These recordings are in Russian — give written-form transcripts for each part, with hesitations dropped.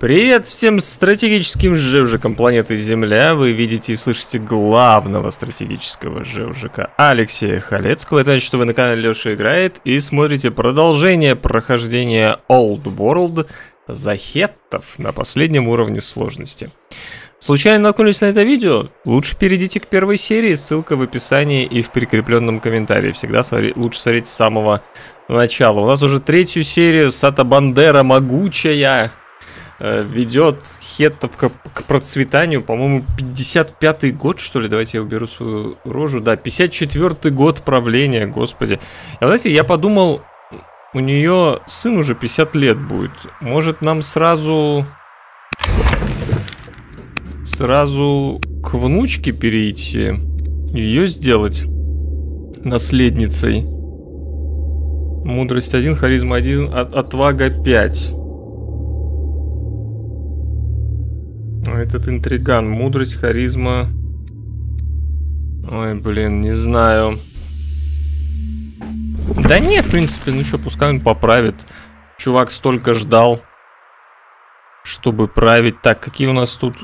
Привет всем стратегическим жевжикам планеты Земля. Вы видите и слышите главного стратегического жевжика Алексея Халецкого. Это значит, что вы на канале Лёша Играет и смотрите продолжение прохождения Old World за хеттов на последнем уровне сложности. Случайно наткнулись на это видео? Лучше перейдите к первой серии, ссылка в описании и в прикрепленном комментарии. Всегда лучше смотреть с самого начала. У нас уже третью серию Сатабандера Могучая ведет хеттов к процветанию, по-моему, 55-й год, что ли, давайте я уберу свою рожу, да, 54-й год правления, господи. А знаете, я подумал, у нее сын уже 50 лет будет, может нам сразу к внучке перейти, ее сделать наследницей. Мудрость 1, харизма 1, отвага 5. Этот интриган. Мудрость, харизма. Ой, блин, не знаю. Да не, в принципе, ну что, пускай он поправит. Чувак столько ждал, чтобы править. Так, какие у нас тут?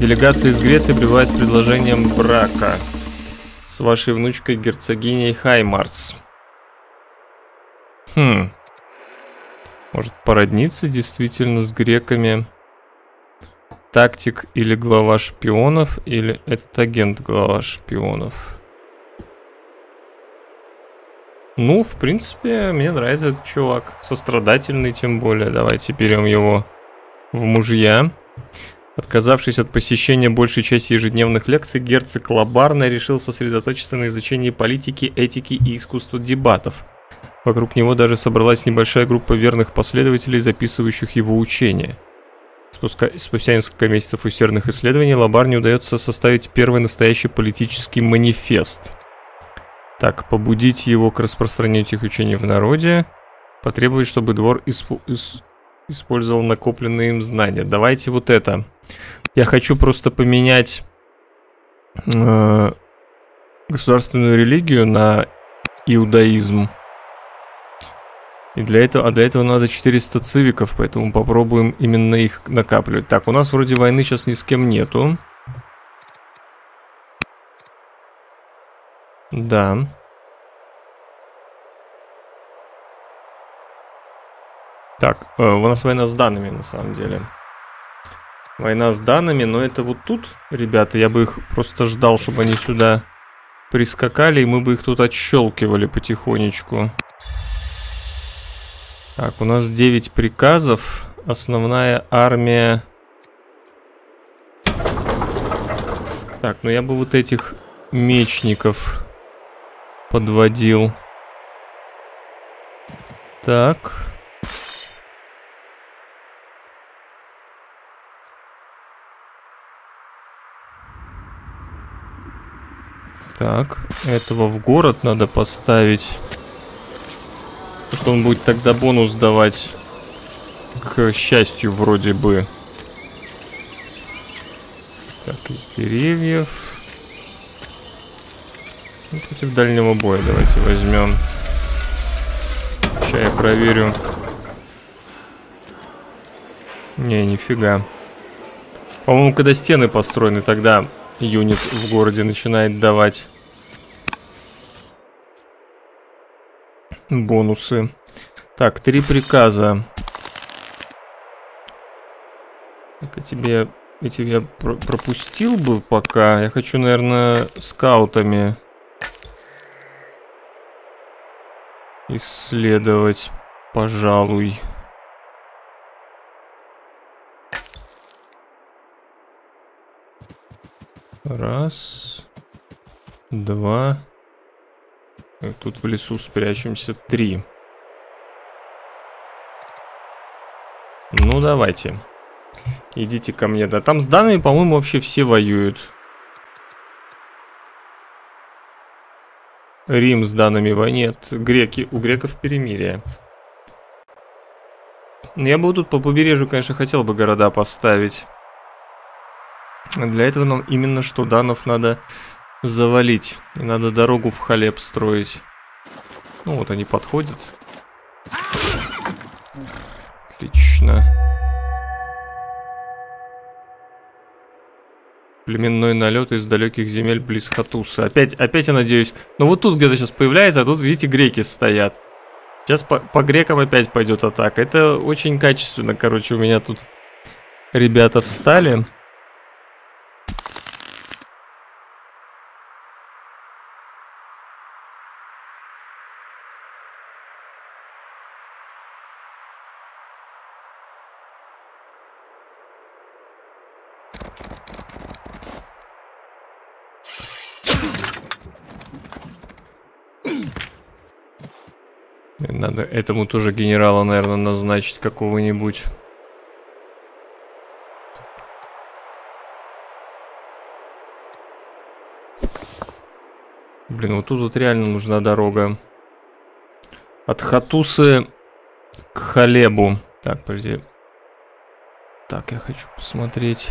Делегация из Греции прибывает с предложением брака с вашей внучкой герцогиней Хаймарс. Хм. Может, породниться действительно с греками? Тактик или глава шпионов, или этот агент глава шпионов. Ну, в принципе, мне нравится этот чувак. Сострадательный, тем более. Давайте берем его в мужья. Отказавшись от посещения большей части ежедневных лекций, герцог Лабарны решил сосредоточиться на изучении политики, этики и искусства дебатов. Вокруг него даже собралась небольшая группа верных последователей, записывающих его учения. Спустя несколько месяцев усердных исследований Лабарне удается составить первый настоящий политический манифест. Так, побудить его к распространению этих учений в народе, потребовать, чтобы двор использовал накопленные им знания. Давайте вот это. Я хочу просто поменять государственную религию на иудаизм. И для этого надо 400 цивиков, поэтому попробуем именно их накапливать. Так, у нас вроде войны сейчас ни с кем нету. Да. Так, у нас война с данными, на самом деле. Война с данными, но это вот тут, ребята, я бы их просто ждал, чтобы они сюда прискакали, и мы бы их тут отщелкивали потихонечку. Так, у нас 9 приказов. Основная армия. Так, ну я бы вот этих мечников подводил. Так. Так, этого в город надо поставить. Что он будет тогда бонус давать к счастью, вроде бы. Так, из деревьев. Ну, против дальнего боя давайте возьмем. Сейчас я проверю. Не, нифига. По-моему, когда стены построены, тогда юнит в городе начинает давать бонусы. Так, 3 приказа. Так, эти я пропустил бы пока. Я хочу, наверное, скаутами исследовать, пожалуй. Раз, два. Тут в лесу спрячемся. 3. Ну, давайте. Идите ко мне. Да, там с данными, по-моему, вообще все воюют. Рим с данными воюет. Греки. У греков перемирие. Я бы тут по побережью, конечно, хотел бы города поставить. Для этого нам именно что Данов надо завалить. И надо дорогу в Халеб строить. Ну вот они подходят. Отлично. Племенной налет из далеких земель близ Хаттуса. Опять я надеюсь. Но вот тут где-то сейчас появляется, а тут, видите, греки стоят. Сейчас по грекам опять пойдет атака. Это очень качественно, короче, у меня тут ребята встали. Надо этому тоже генерала, наверное, назначить какого-нибудь. Блин, вот тут вот реально нужна дорога. От Хаттусы к Халебу. Так, подожди. Так, я хочу посмотреть.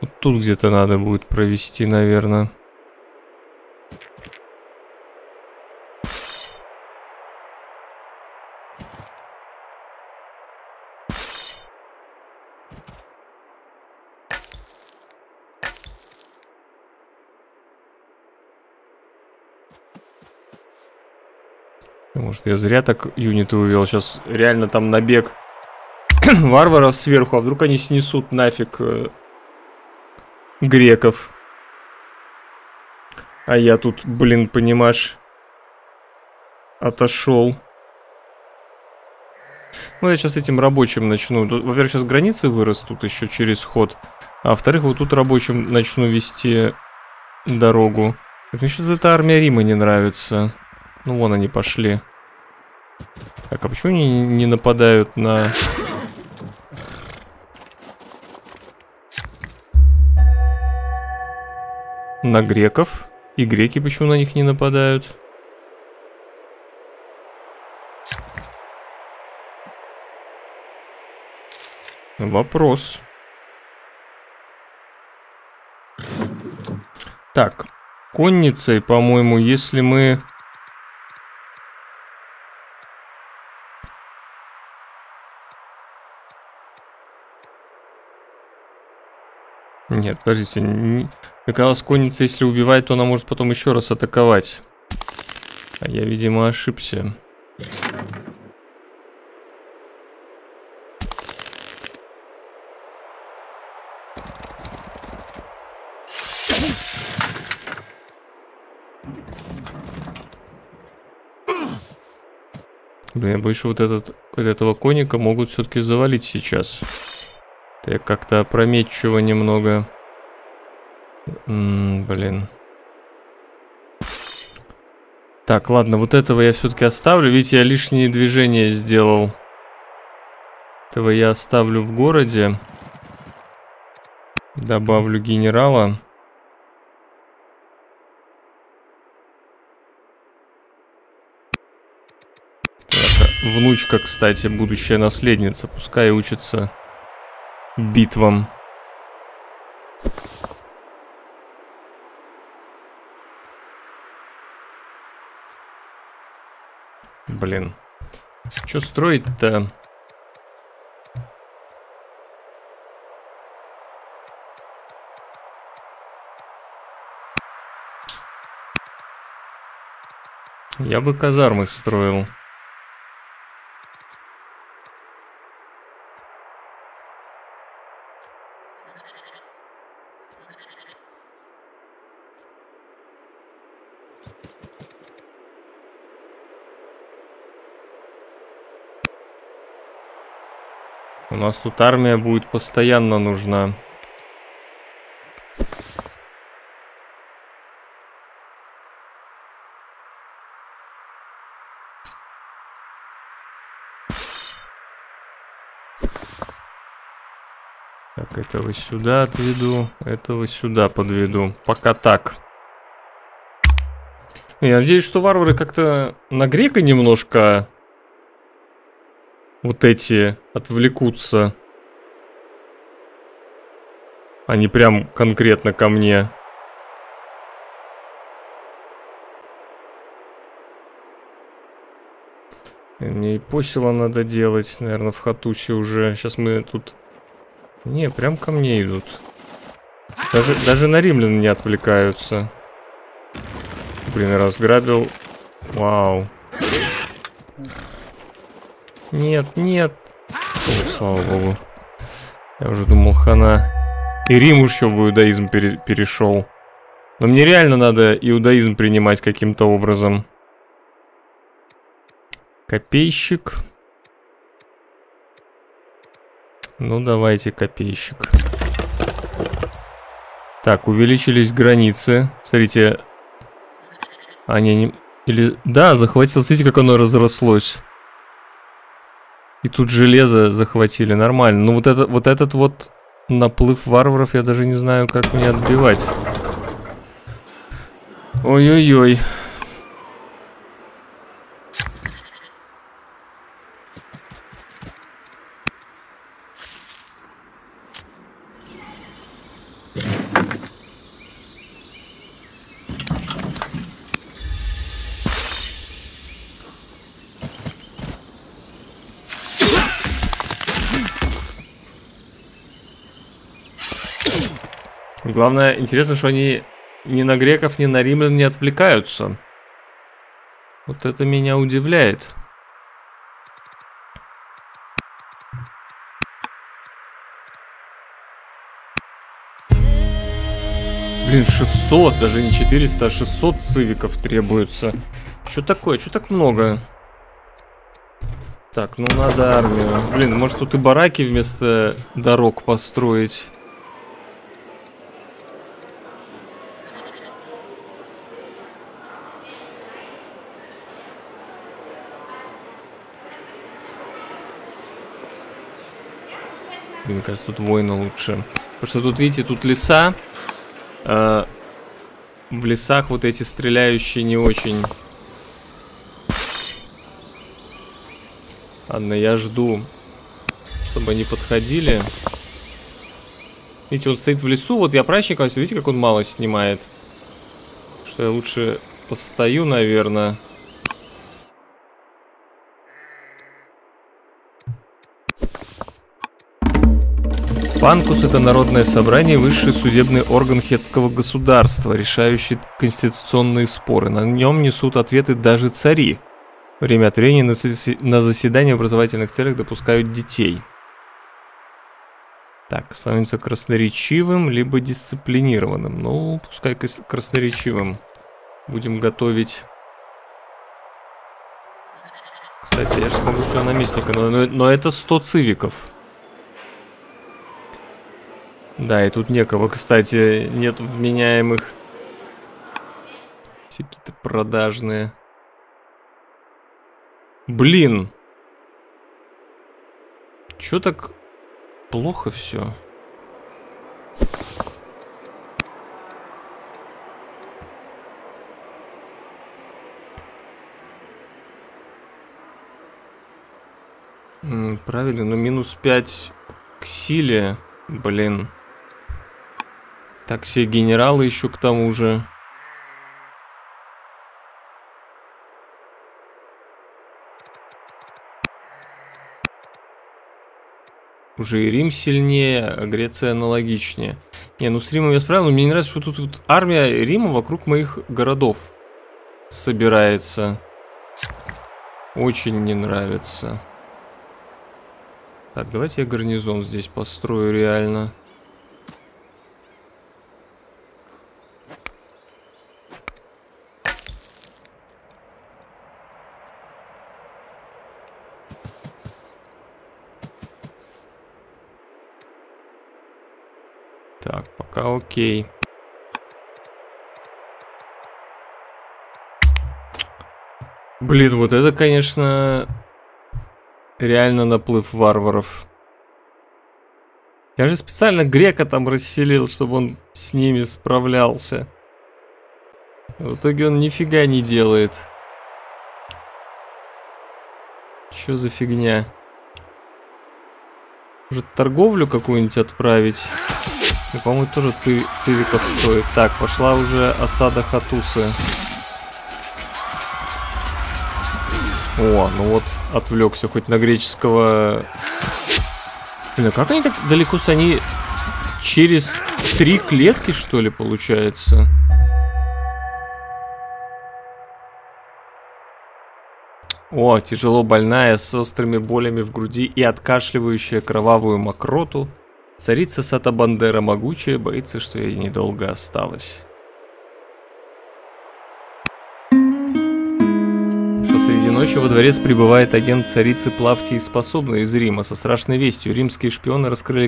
Вот тут где-то надо будет провести, наверное. Может, я зря так юниты увел. Сейчас реально там набег варваров сверху. А вдруг они снесут нафиг греков. А я тут, блин, понимаешь, отошел. Ну, я сейчас этим рабочим начну. Во-первых, сейчас границы вырастут еще через ход. А во-вторых, вот тут рабочим начну вести дорогу. Так, мне что-то эта армия Рима не нравится. Ну, вон они пошли. Так, а почему они не нападают на... на греков? И греки почему на них не нападают? Вопрос. Так, конницей, по-моему, если мы... Нет, подождите, оказалось, конница, если убивает, то она может потом еще раз атаковать. А я, видимо, ошибся. Блин, я боюсь, что вот этого конника могут все-таки завалить сейчас. Я как-то опрометчиво немного. Блин. Так, ладно, вот этого я все-таки оставлю. Видите, я лишние движения сделал. Этого я оставлю в городе. Добавлю генерала. Это внучка, кстати, будущая наследница. Пускай учится битвам. Блин. Что строить-то? Я бы казармы строил. У нас тут армия будет постоянно нужна. Так, этого сюда отведу, этого сюда подведу. Пока так. Я надеюсь, что варвары как-то на грека немножко... вот эти отвлекутся. Они прям конкретно ко мне. Мне и посела надо делать, наверное, в Хаттусе уже. Сейчас мы тут Не, прям ко мне идут. Даже на римлян не отвлекаются. Блин, разграбил. Вау. Нет, нет. О, слава богу. Я уже думал, хана. И Рим уж еще в иудаизм перешел. Но мне реально надо иудаизм принимать каким-то образом. Копейщик. Ну, давайте, копейщик. Так, увеличились границы. Смотрите. А, не... Или... Да, захватил. Смотрите, как оно разрослось. И тут железо захватили. Нормально. Ну, вот этот наплыв варваров я даже не знаю, как мне отбивать. Ой-ой-ой. Главное, интересно, что они ни на греков, ни на римлян не отвлекаются. Вот это меня удивляет. Блин, 600, даже не 400, а 600 цивиков требуется. Что такое? Что так много? Так, ну надо армию. Блин, может тут и бараки вместо дорог построить? Мне кажется, тут войны лучше. Потому что тут, видите, тут леса. В лесах вот эти стреляющие не очень. Ладно, я жду, чтобы они подходили. Видите, он стоит в лесу. Вот я пращника, видите, как он мало снимает. Что я лучше постою, наверное. Панкус — это народное собрание, высший судебный орган хеттского государства, решающий конституционные споры. На нем несут ответы даже цари. Время от времени на заседания в образовательных целях допускают детей. Так, становится красноречивым, либо дисциплинированным. Ну, пускай красноречивым. Будем готовить. Кстати, я же смогу своего наместника, но это 100 цивиков. Да, и тут некого, кстати, нет вменяемых. Все какие-то продажные. Блин. Чё так плохо все? Правильно, но минус 5 к силе. Блин. Так, все генералы еще к тому же. Уже и Рим сильнее, а Греция аналогичнее. Не, ну с Римом я справился, но мне не нравится, что тут армия Рима вокруг моих городов собирается. Очень не нравится. Так, давайте я гарнизон здесь построю реально. Так, пока окей. Блин, вот это, конечно, реально наплыв варваров. Я же специально грека там расселил, чтобы он с ними справлялся. В итоге он нифига не делает. Чё за фигня? Может, торговлю какую-нибудь отправить? Ну, по-моему, тоже цивиков стоит. Так, пошла уже осада Хаттусы. О, ну вот, отвлекся хоть на греческого Блин, а как они так далеко с... Они через 3 клетки, что ли, получается? О, тяжело больная, с острыми болями в груди и откашливающая кровавую мокроту, царица Сатабандера Могучая боится, что ей недолго осталось. Посреди ночи во дворец прибывает агент царицы Плавтии, способный из Рима, со страшной вестью. Римские шпионы раскрыли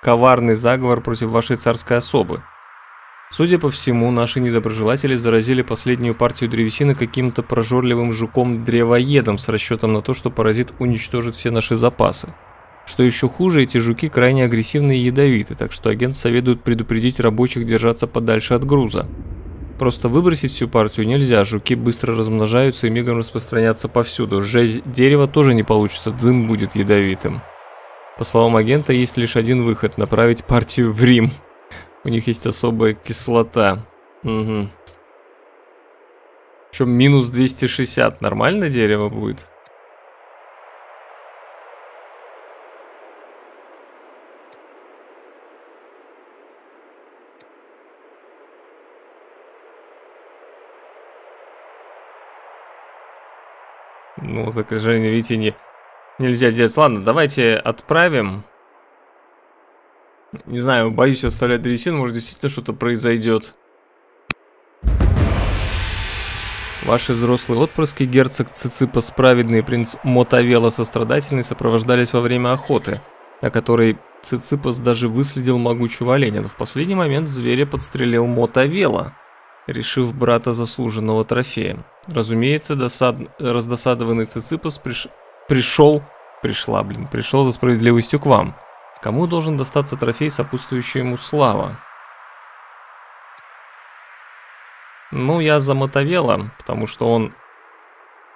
коварный заговор против вашей царской особы. Судя по всему, наши недоброжелатели заразили последнюю партию древесины каким-то прожорливым жуком-древоедом с расчетом на то, что паразит уничтожит все наши запасы. Что еще хуже, эти жуки крайне агрессивны и ядовиты, так что агент советует предупредить рабочих держаться подальше от груза. Просто выбросить всю партию нельзя, жуки быстро размножаются и мигом распространятся повсюду. Сжечь дерево тоже не получится, дым будет ядовитым. По словам агента, есть лишь один выход – направить партию в Рим. У них есть особая кислота. Угу. Причем минус 260. Нормально дерево будет? Ну, так же, видите, нельзя делать. Ладно, давайте отправим... Не знаю, боюсь оставлять древесину, может действительно что-то произойдет. Ваши взрослые отпрыски, герцог Циципас праведный, принц Мотавела сострадательный, сопровождались во время охоты, на которой Циципас даже выследил могучего оленя, но в последний момент зверя подстрелил Мотавела, решив брата заслуженного трофея. Разумеется, раздосадованный Циципас пришел за справедливостью к вам. Кому должен достаться трофей, сопутствующий ему слава? Ну, я за Мотавела, потому что он,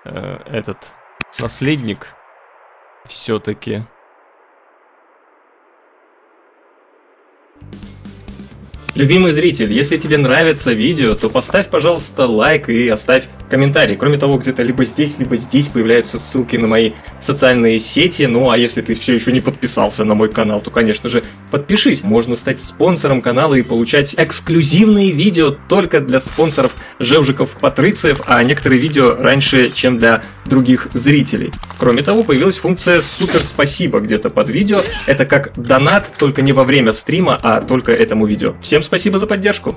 этот, наследник, все-таки. Любимый зритель, если тебе нравится видео, то поставь, пожалуйста, лайк и оставь комментарий. Кроме того, где-то либо здесь появляются ссылки на мои социальные сети. Ну а если ты все еще не подписался на мой канал, то, конечно же, подпишись. Можно стать спонсором канала и получать эксклюзивные видео только для спонсоров Жевжиков-Патрицев, а некоторые видео раньше, чем для других зрителей. Кроме того, появилась функция «Супер спасибо» где-то под видео. Это как донат, только не во время стрима, а только этому видео. Всем спасибо за поддержку.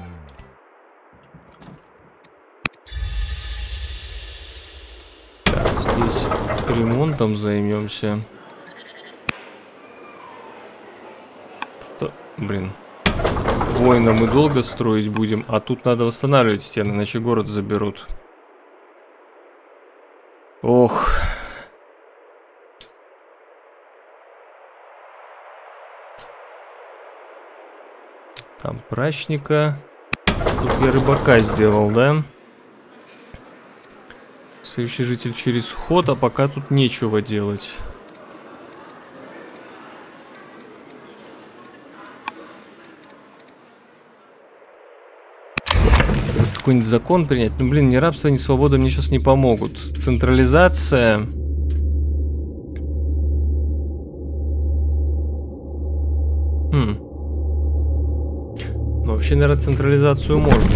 Так, здесь ремонтом займемся. Что? Блин. Война мы долго строить будем, а тут надо восстанавливать стены, иначе город заберут. Ох. Там прачника. Тут я рыбака сделал, да? Следующий житель через ход, а пока тут нечего делать. Может, какой-нибудь закон принять? Ну, блин, ни рабство, ни свобода мне сейчас не помогут. Централизация... Вообще, наверное, централизацию можно.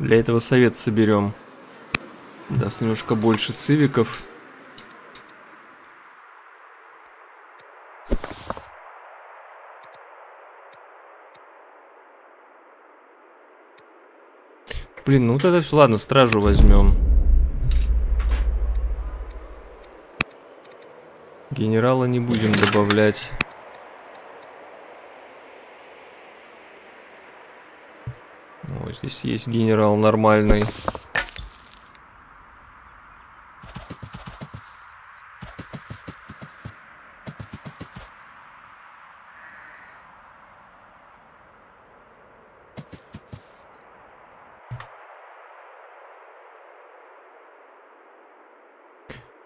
Для этого совет соберем. Даст немножко больше цивиков. Блин, ну вот это все. Ладно, стражу возьмем. Генерала не будем добавлять. О, здесь есть генерал нормальный.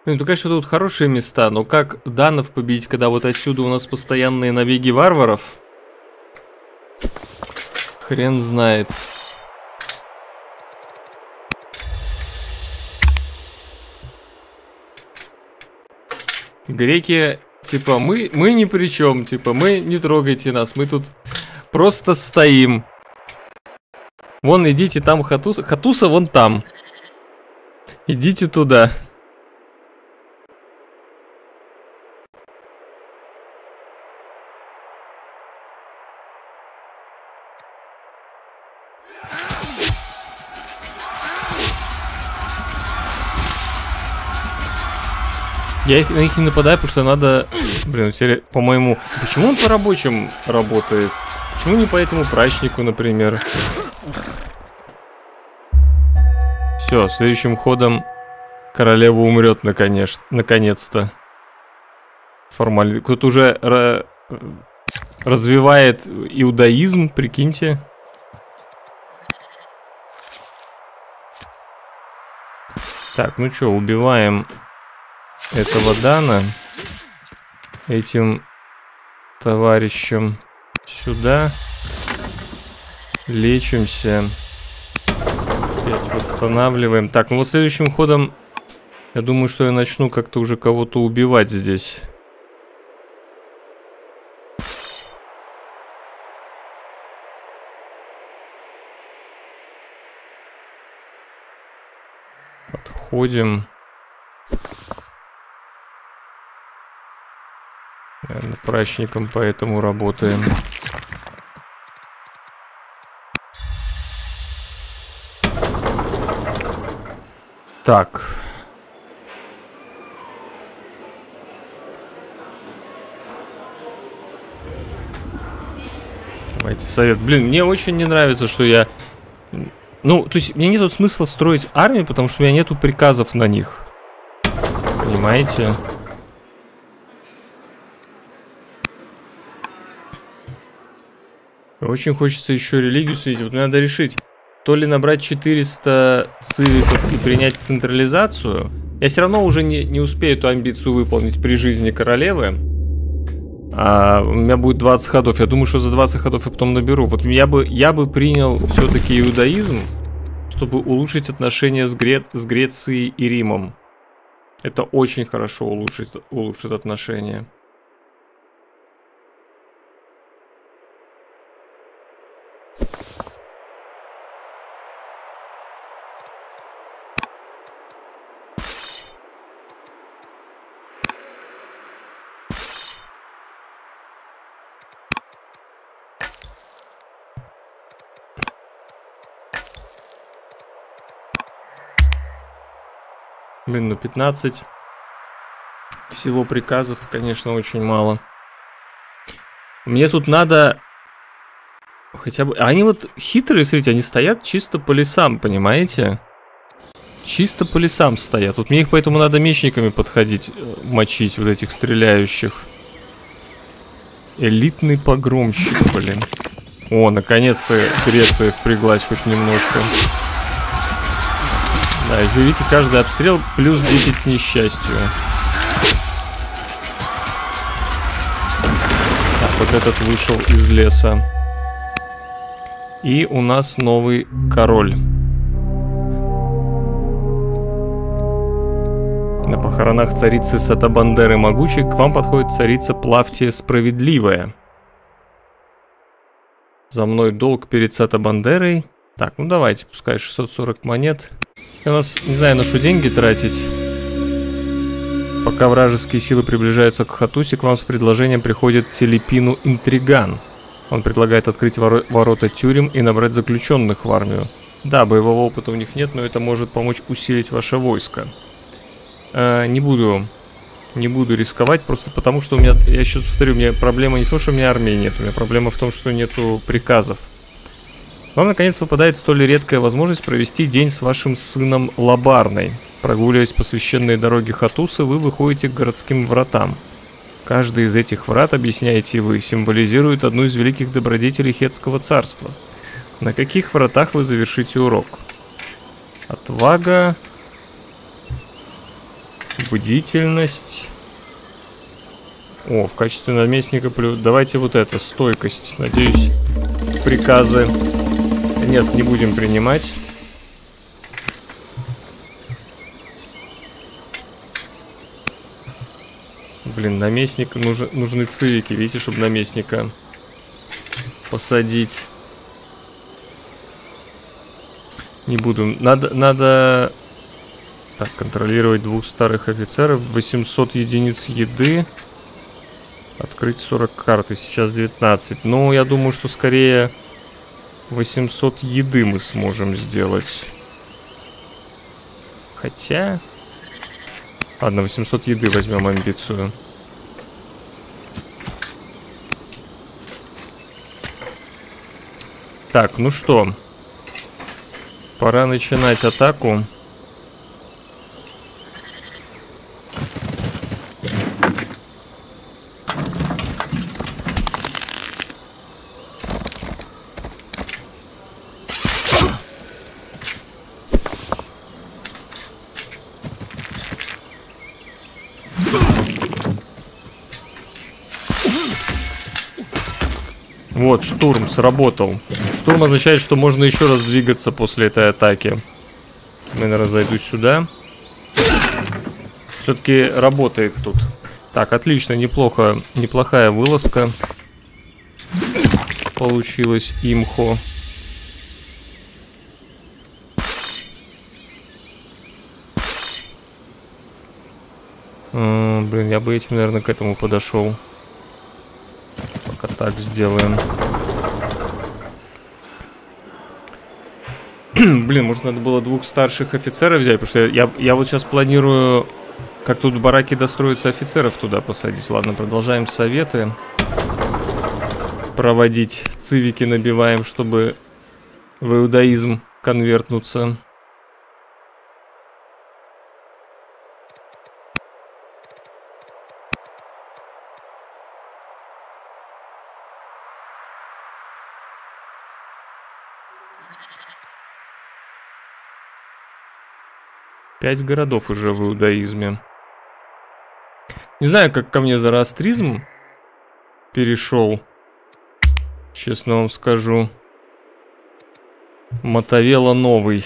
Ну, конечно, тут хорошие места, но как Данов победить, когда вот отсюда у нас постоянные набеги варваров? Хрен знает. Греки, типа, мы ни при чем, типа, мы не трогайте нас, мы тут просто стоим. Вон, идите там Хаттуса. Хаттуса вон там. Идите туда. Я на них не нападаю, потому что надо... Блин, по-моему... Почему он по рабочим работает? Почему не по этому прачнику, например? Все, следующим ходом королева умрет наконец-то. Формально. Кто-то уже развивает иудаизм, прикиньте. Так, ну что, убиваем... этого Дана этим товарищем сюда лечимся, опять восстанавливаем. Так, ну вот следующим ходом я думаю, что я начну как-то уже кого-то убивать здесь. Подходим. Прачником поэтому работаем. Так. Давайте совет. Блин, мне очень не нравится, что я... Ну, то есть, мне нету смысла строить армию, потому что у меня нету приказов на них. Понимаете? Очень хочется еще религию светить. Вот мне надо решить, то ли набрать 400 цивиков и принять централизацию. Я все равно уже не успею эту амбицию выполнить при жизни королевы. А у меня будет 20 ходов. Я думаю, что за 20 ходов я потом наберу. Вот я бы принял все-таки иудаизм, чтобы улучшить отношения с Грецией и Римом. Это очень хорошо улучшит отношения. Блин, ну 15 всего приказов, конечно, очень мало. Мне тут надо хотя бы... Они вот хитрые, смотрите, они стоят чисто по лесам, понимаете? Чисто по лесам стоят. Вот мне их поэтому надо мечниками подходить, мочить вот этих стреляющих. Элитный погромщик, блин. О, наконец-то Греция впряглась хоть немножко. Да, еще видите, каждый обстрел плюс 10 к несчастью. Так, вот этот вышел из леса. И у нас новый король. На похоронах царицы Сатабандеры Могучей к вам подходит царица Плавтия Справедливая. За мной долг перед Сатабандерой. Так, ну давайте, пускай 640 монет. Я у нас не знаю, на что деньги тратить. Пока вражеские силы приближаются к Хаттусе, к вам с предложением приходит Телепину Интриган. Он предлагает открыть ворота тюрем и набрать заключенных в армию. Да, боевого опыта у них нет, но это может помочь усилить ваше войско. Не буду рисковать, просто потому что у меня... Я сейчас повторю, у меня проблема не в том, что у меня армии нет. У меня проблема в том, что нету приказов. Вам, наконец, выпадает столь редкая возможность провести день с вашим сыном Лабарной. Прогуливаясь по священной дороге Хаттусы, вы выходите к городским вратам. Каждый из этих врат, объясняете вы, символизирует одну из великих добродетелей Хеттского царства. На каких вратах вы завершите урок? Отвага, бдительность. О, в качестве наместника плюс... Давайте вот это, стойкость. Надеюсь, приказы... Нет, не будем принимать. Блин, наместник нужны цивики, видите, чтобы наместника посадить. Не буду. Надо так, контролировать двух старых офицеров. 800 единиц еды. Открыть 40 карт. И сейчас 19. Но я думаю, что скорее 800 еды мы сможем сделать. Хотя... Ладно, 800 еды возьмем амбицию. Так, ну что... Пора начинать атаку. Вот, штурм сработал. Штурм означает, что можно еще раз двигаться после этой атаки. Наверное, зайду сюда. Все-таки работает тут. Так, отлично, неплохо. Неплохая вылазка. Получилось имхо. Блин, я бы этим, наверное, к этому подошел. Пока так сделаем. Блин, может, надо было двух старших офицеров взять, потому что я вот сейчас планирую, как тут бараки достроятся, офицеров туда посадить. Ладно, продолжаем советы проводить. Цивики набиваем, чтобы в иудаизм конвертнуться. Пять городов уже в иудаизме. Не знаю, как ко мне зороастризм перешел. Честно вам скажу. Мотавела новый.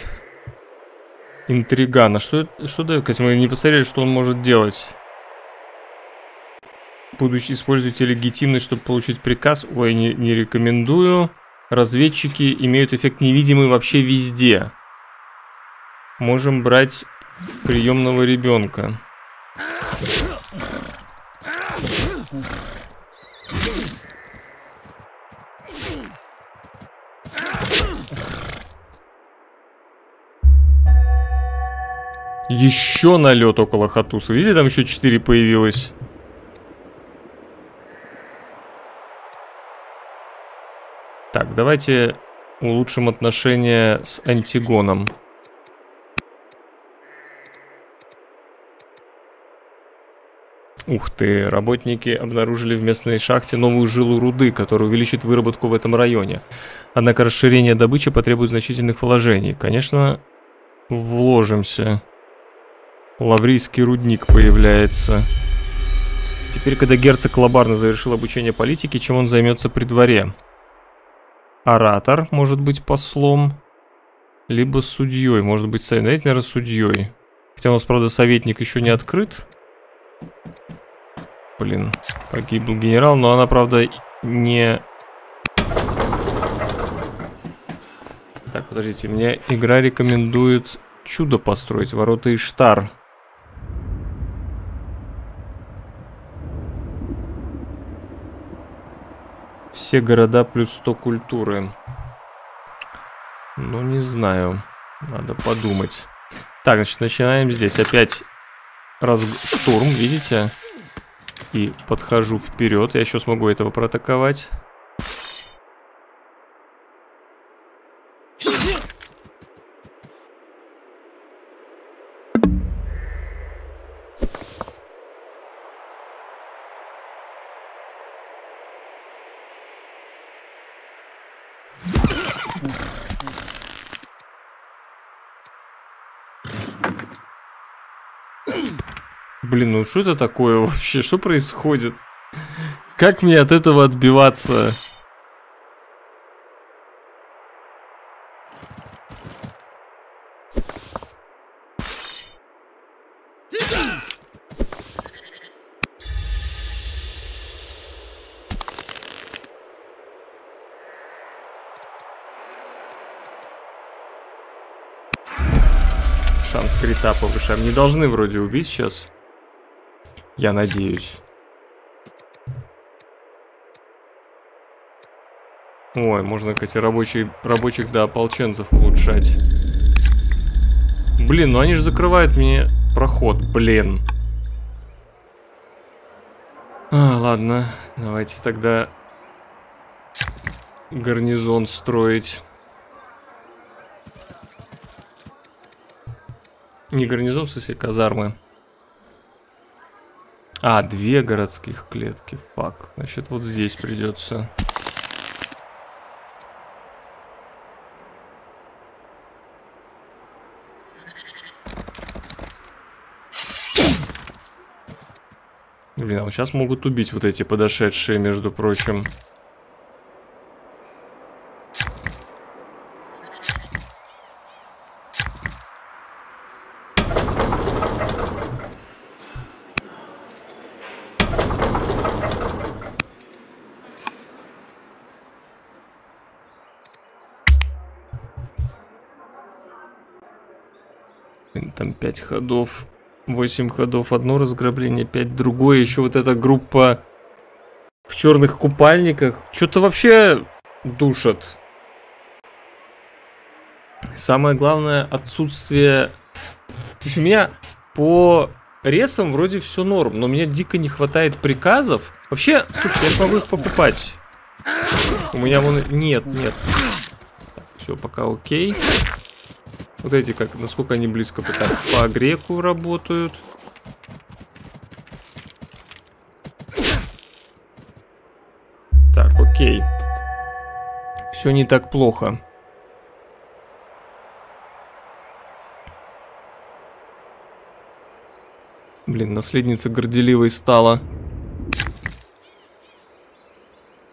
Интриган. А что дает? Мы не посмотрели, что он может делать. Используйте легитимность, чтобы получить приказ. Ой, не рекомендую. Разведчики имеют эффект невидимый вообще везде. Можем брать... приемного ребенка. Еще налет около Хаттуса. Видели, там еще 4 появилось. Так, давайте улучшим отношения с Антигоном. Ух ты, работники обнаружили в местной шахте новую жилу руды, которая увеличит выработку в этом районе. Однако расширение добычи потребует значительных вложений. Конечно, вложимся. Лаврийский рудник появляется. Теперь, когда герцог Лабарны завершил обучение политике, чем он займется при дворе? Оратор, может быть, послом. Либо судьей, может быть, советник, наверное, судьей. Хотя у нас, правда, советник еще не открыт. Блин, погибнул генерал, но она, правда, не... Так, подождите, мне игра рекомендует чудо построить, ворота Иштар. Все города плюс 100 культуры. Ну, не знаю, надо подумать. Так, значит, начинаем здесь. Опять штурм, видите? И подхожу вперед. Я еще смогу этого проатаковать. Блин, ну что это такое вообще? Что происходит? Как мне от этого отбиваться? Шанс крита повышаем. Не должны вроде убить сейчас. Я надеюсь. Ой, можно, кстати, рабочих до ополченцев улучшать. Блин, ну они же закрывают мне проход, блин. А, ладно, давайте тогда гарнизон строить. Не гарнизон, в смысле, казармы. А, две городских клетки, фак. Значит, вот здесь придется. Блин, а вот сейчас могут убить вот эти подошедшие, между прочим. Там 5 ходов, 8 ходов, одно разграбление, 5 другое. Еще вот эта группа в черных купальниках. Что-то вообще душат. Самое главное, отсутствие... То есть у меня по ресам вроде все норм, но мне дико не хватает приказов. Вообще, слушайте, я могу их покупать. У меня вон... Нет, нет. Так, все, пока окей. Вот эти как, насколько они близко по греку работают. Так, окей. Все не так плохо. Блин, наследница горделивой стала.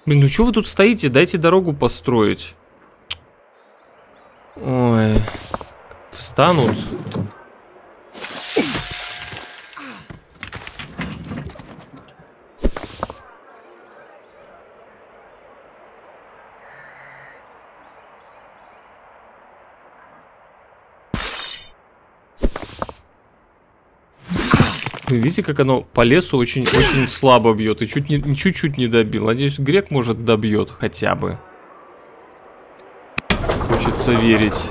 Блин, ну что вы тут стоите? Дайте дорогу построить. Ой... Встанут. Видите, как оно по лесу очень-очень слабо бьет и чуть-чуть не добил. Надеюсь, грек, может, добьет хотя бы. Хочется верить.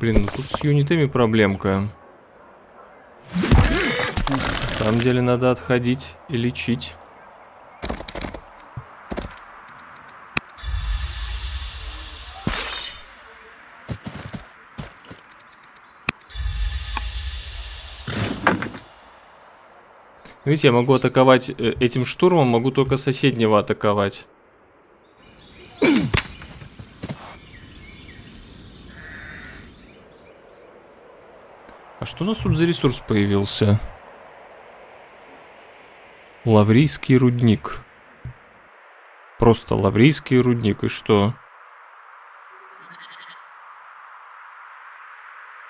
Блин, ну тут с юнитами проблемка. На самом деле надо отходить и лечить. Видите, я могу атаковать этим штурмом, могу только соседнего атаковать. Что у нас тут за ресурс появился? Лаврийский рудник. Просто Лаврийский рудник, и что?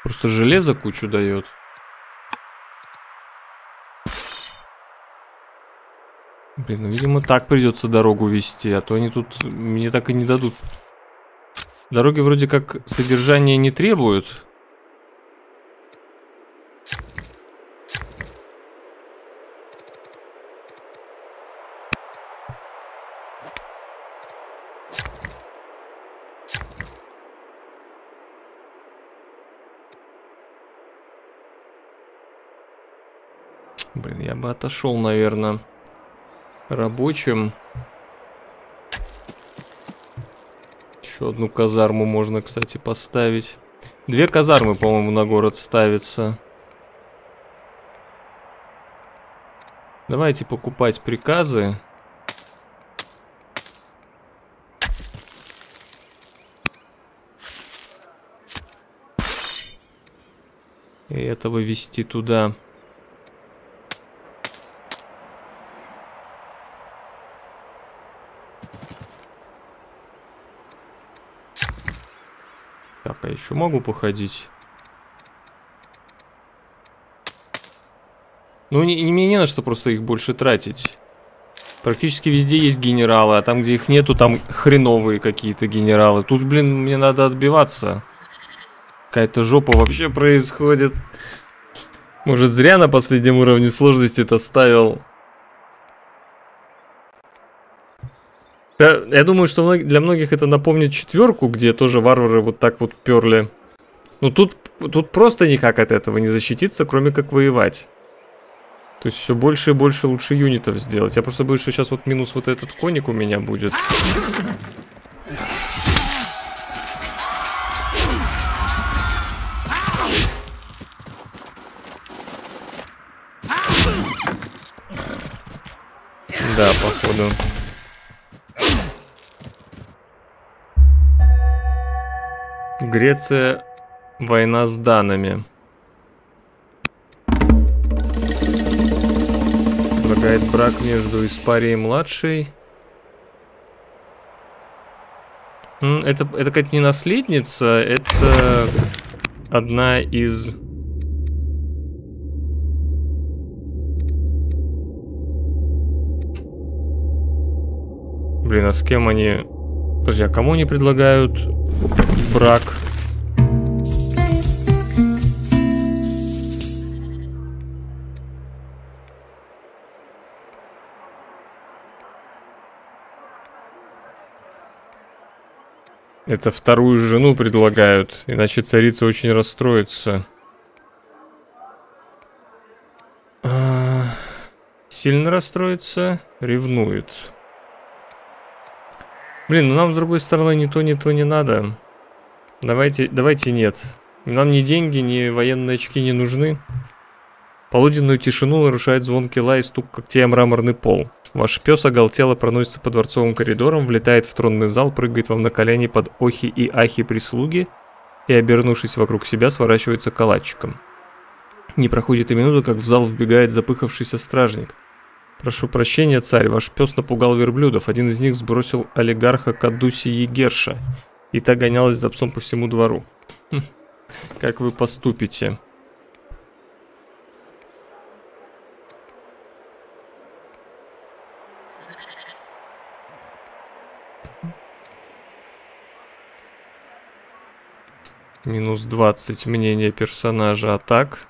Просто железо кучу дает. Блин, ну видимо так придется дорогу вести, а то они тут мне так и не дадут. Дороги вроде как содержания не требуют. Блин, я бы отошел, наверное, рабочим. Еще одну казарму можно, кстати, поставить. Две казармы, по-моему, на город ставится. Давайте покупать приказы. И этого везти туда. Я еще могу походить. Ну, мне не на что просто их больше тратить. Практически везде есть генералы, а там, где их нету, там хреновые какие-то генералы. Тут, блин, мне надо отбиваться. Какая-то жопа вообще происходит. Может, зря на последнем уровне сложности это ставил. Да, я думаю, что для многих это напомнит четверку, где тоже варвары вот так вот перли. Ну, тут просто никак от этого не защититься, кроме как воевать. То есть все больше и больше лучше юнитов сделать. Я просто боюсь, что сейчас вот минус вот этот коник у меня будет. Да, походу. Греция. Война с данами. Предлагает брак между Испарией и младшей. Это как не наследница, это одна из... Блин, а с кем они... Подожди, а кому они предлагают брак? Это вторую жену предлагают, иначе царица очень расстроится. Сильно расстроится, ревнует. Блин, ну нам с другой стороны ни то не надо. Давайте нет. Нам ни деньги, ни военные очки не нужны. Полуденную тишину нарушает звонкий лай и стук когтей о мраморный пол. Ваш пес оголтело проносится по дворцовым коридорам, влетает в тронный зал, прыгает вам на колени под охи и ахи прислуги и, обернувшись вокруг себя, сворачивается калачиком. Не проходит и минуты, как в зал вбегает запыхавшийся стражник. «Прошу прощения, царь, ваш пес напугал верблюдов. Один из них сбросил олигарха Кадуси Егерша, и та гонялась за псом по всему двору». Как вы поступите? Минус 20 мнение персонажа, а так?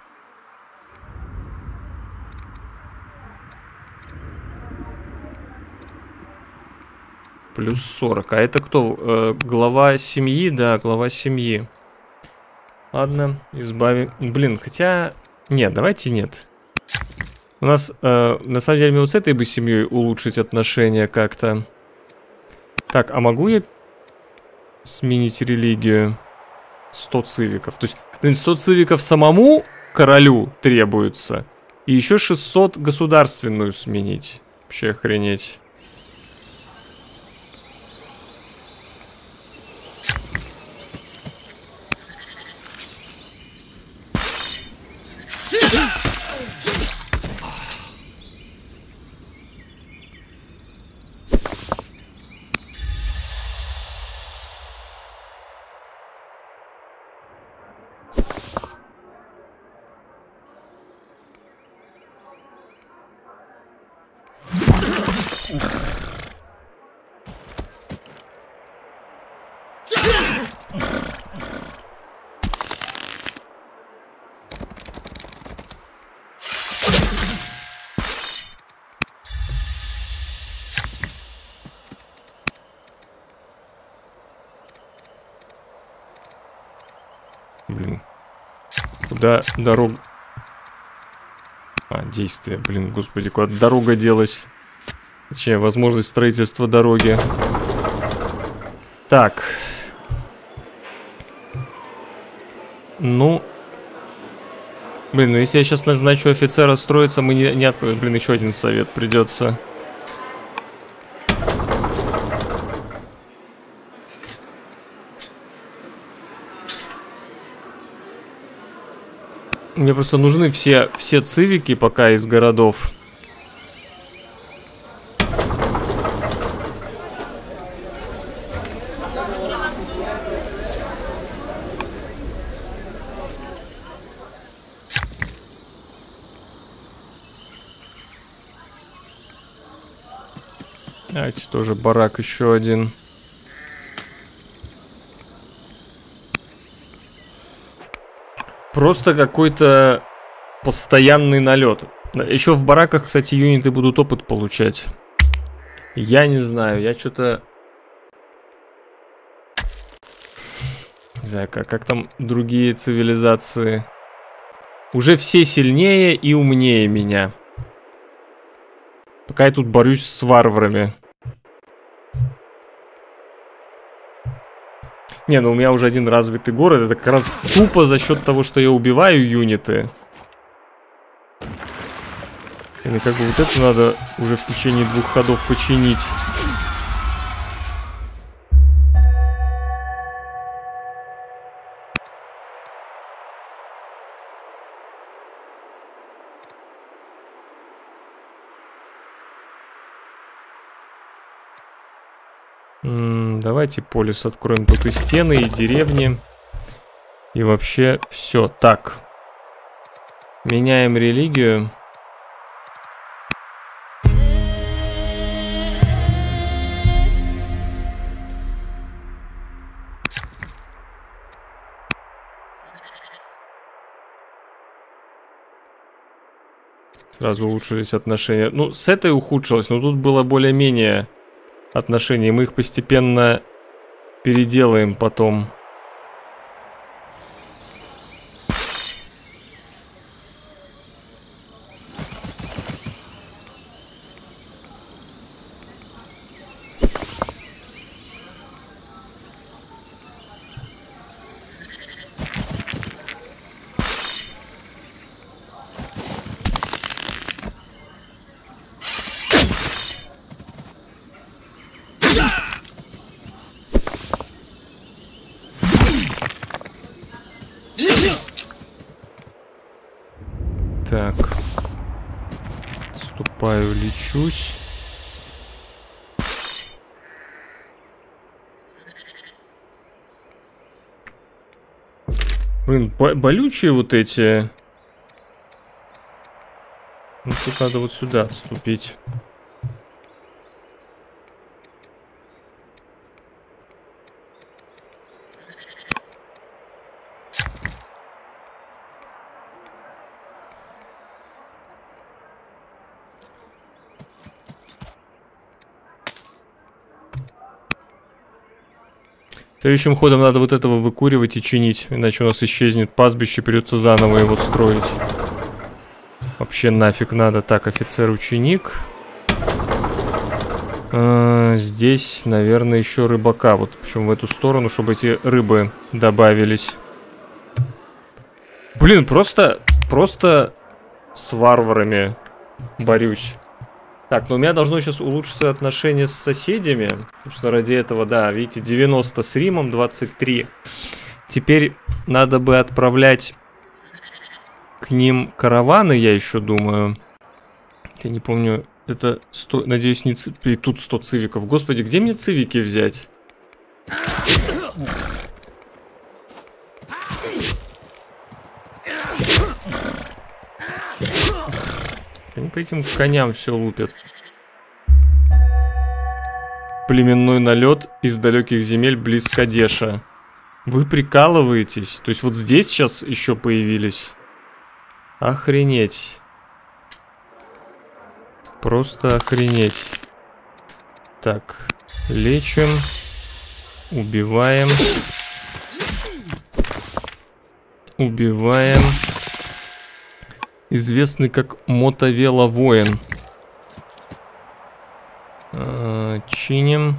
Плюс 40. А это кто? Глава семьи? Да, глава семьи. Ладно, избавим... Блин, хотя... Нет, давайте нет. У нас, на самом деле, мне вот с этой бы семьей улучшить отношения как-то. Так, а могу я сменить религию? 100 цивиков. То есть, блин, 100 цивиков самому королю требуется. И еще 600 государственную сменить. Вообще охренеть. Куда дорога... А, действие. Блин, господи, куда дорога делась? Точнее, возможность строительства дороги. Так. Ну. Блин, ну если я сейчас назначу офицера строиться, мы не откроем. Блин, еще один совет придется. Мне просто нужны все цивики пока из городов. Давайте тоже барак еще один. Просто какой-то постоянный налет. Еще в бараках, кстати, юниты будут опыт получать. Я не знаю, я что-то... Не знаю, как там другие цивилизации. Уже все сильнее и умнее меня. Пока я тут борюсь с варварами. Не, ну у меня уже один развитый город. Это как раз тупо за счет того, что я убиваю юниты. Или как бы вот это надо уже в течение 2 ходов починить. Давайте полис откроем, тут и стены, и деревни, и вообще все. Так, меняем религию. Сразу улучшились отношения. Ну, с этой ухудшилось, но тут было более-менее отношения. Мы их постепенно переделаем потом. Так, отступаю, лечусь. Блин, болючие вот эти. Ну, тут надо вот сюда отступить. Следующим ходом надо вот этого выкуривать и чинить, иначе у нас исчезнет пастбище, придется заново его строить. Вообще нафиг надо. Так, офицер-ученик. Здесь, наверное, еще рыбака. Вот причем в эту сторону, чтобы эти рыбы добавились. Блин, просто с варварами борюсь. Так, ну у меня должно сейчас улучшиться отношение с соседями. Собственно, ради этого, да, видите, 90 с Римом, 23. Теперь надо бы отправлять к ним караваны, я еще думаю. Я не помню, это 100, надеюсь, не цивики. И тут 100 цивиков. Господи, где мне цивики взять? Они по этим коням все лупят. Племенной налет из далеких земель близ Кадеша. Вы прикалываетесь? То есть вот здесь сейчас еще появились? Охренеть. Просто охренеть. Так, лечим. Убиваем. Убиваем. Известный как Мотавела воин. Чиним.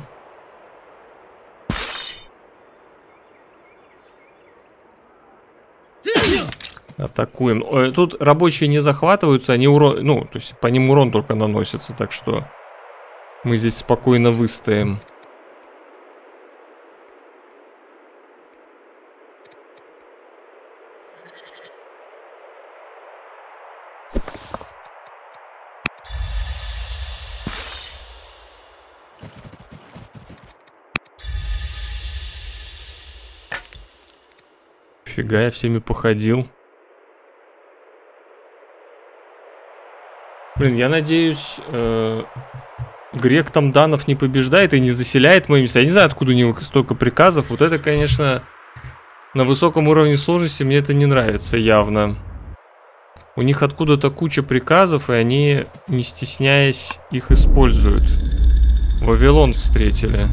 Атакуем. Ой, тут рабочие не захватываются, они урон... Ну, то есть по ним урон только наносится, так что мы здесь спокойно выстоим. Фига, я всеми походил. Блин, я надеюсь, грек там данов не побеждает и не заселяет моими... Я не знаю, откуда у него столько приказов. Вот это, конечно, на высоком уровне сложности мне это не нравится явно. У них откуда-то куча приказов, и они, не стесняясь, их используют. Вавилон встретили.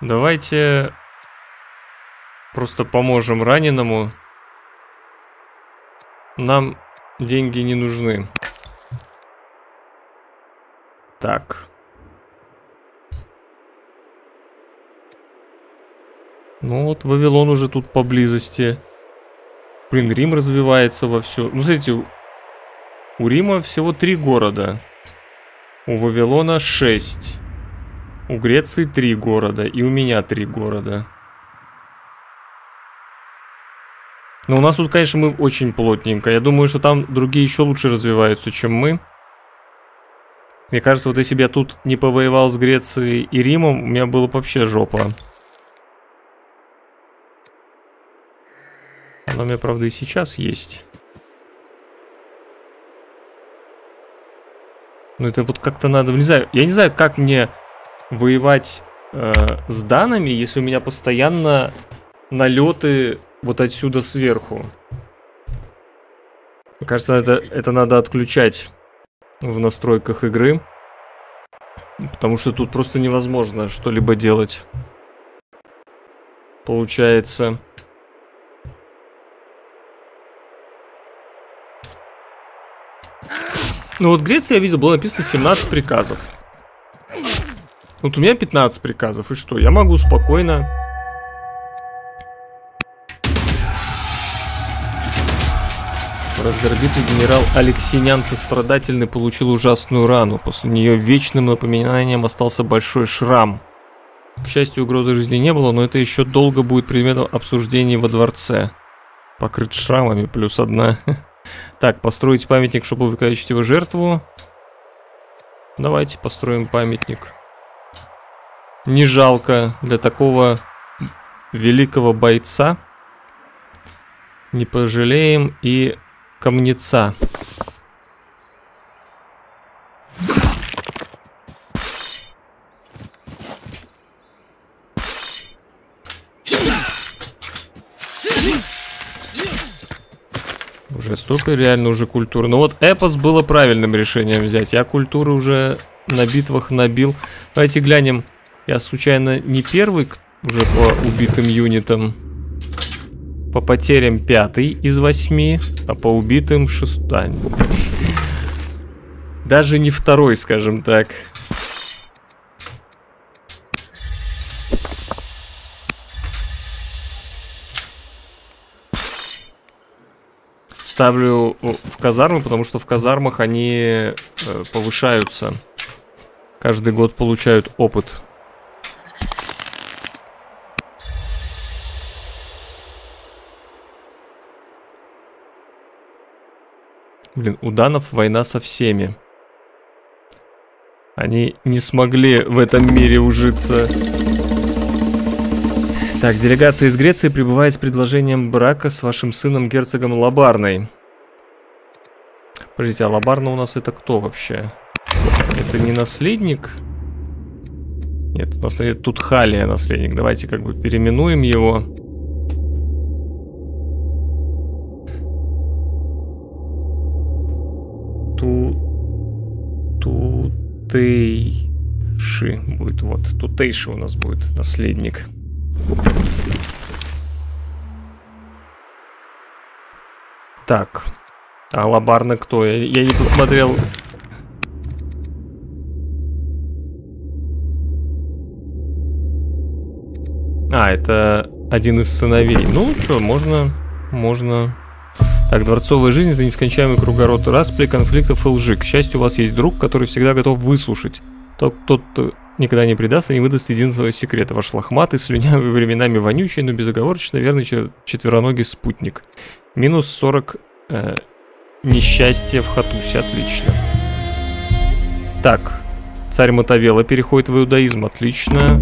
Давайте просто поможем раненому. Нам деньги не нужны. Так. Ну вот, Вавилон уже тут поблизости. Блин, Рим развивается вовсю. Ну, смотрите, у Рима всего 3 города. У Вавилона 6. У Греции 3 города. И у меня 3 города. Но у нас тут, конечно, мы очень плотненько. Я думаю, что там другие еще лучше развиваются, чем мы. Мне кажется, вот если бы я тут не повоевал с Грецией и Римом, у меня было бы вообще жопа. Она у меня, правда, и сейчас есть. Но это вот как-то надо... Не знаю, я не знаю, как мне воевать с данными, если у меня постоянно налеты... Вот отсюда сверху. Мне кажется, это надо отключать в настройках игры. Потому что тут просто невозможно что-либо делать. Получается. Ну вот в Греции, я видел, было написано 17 приказов. Вот у меня 15 приказов. И что? Я могу спокойно... Раздорбитый генерал Алексинян сострадательный получил ужасную рану. После нее вечным напоминанием остался большой шрам. К счастью, угрозы жизни не было, но это еще долго будет предметом обсуждений во дворце. Покрыт шрамами, плюс одна. Так, построить памятник, чтобы увековечить его жертву. Давайте построим памятник. Не жалко для такого великого бойца. Не пожалеем и... Камнеца. Уже столько реально уже культур. Но вот эпос было правильным решением взять. Я культуру уже на битвах набил. Давайте глянем. Я случайно не первый уже по убитым юнитам. По потерям 5 из 8, а по убитым 6. Даже не 2, скажем так. Ставлю в казармы, потому что в казармах они повышаются. Каждый год получают опыт. Блин, у данов война со всеми. Они не смогли в этом мире ужиться. Так, делегация из Греции прибывает с предложением брака с вашим сыном герцогом Лабарной. Подождите, а Лабарна у нас это кто вообще? Это не наследник? Нет, у нас тут Халия наследник. Давайте как бы переименуем его. Тутейши будет, вот. Тутейши у нас будет наследник. Так. А Лабарна кто? Я не посмотрел. А, это один из сыновей. Ну, что, можно... Так, дворцовая жизнь — это нескончаемый круговорот распри, конфликтов и лжи. К счастью, у вас есть друг, который всегда готов выслушать. Тот, кто никогда не предаст и не выдаст единственного секрета. Ваш лохматый, слюнявый, временами вонючий, но безоговорочно верный четвероногий спутник. Минус 40 несчастья в Хаттусе. Отлично. Так, царь Мотавела переходит в иудаизм. Отлично.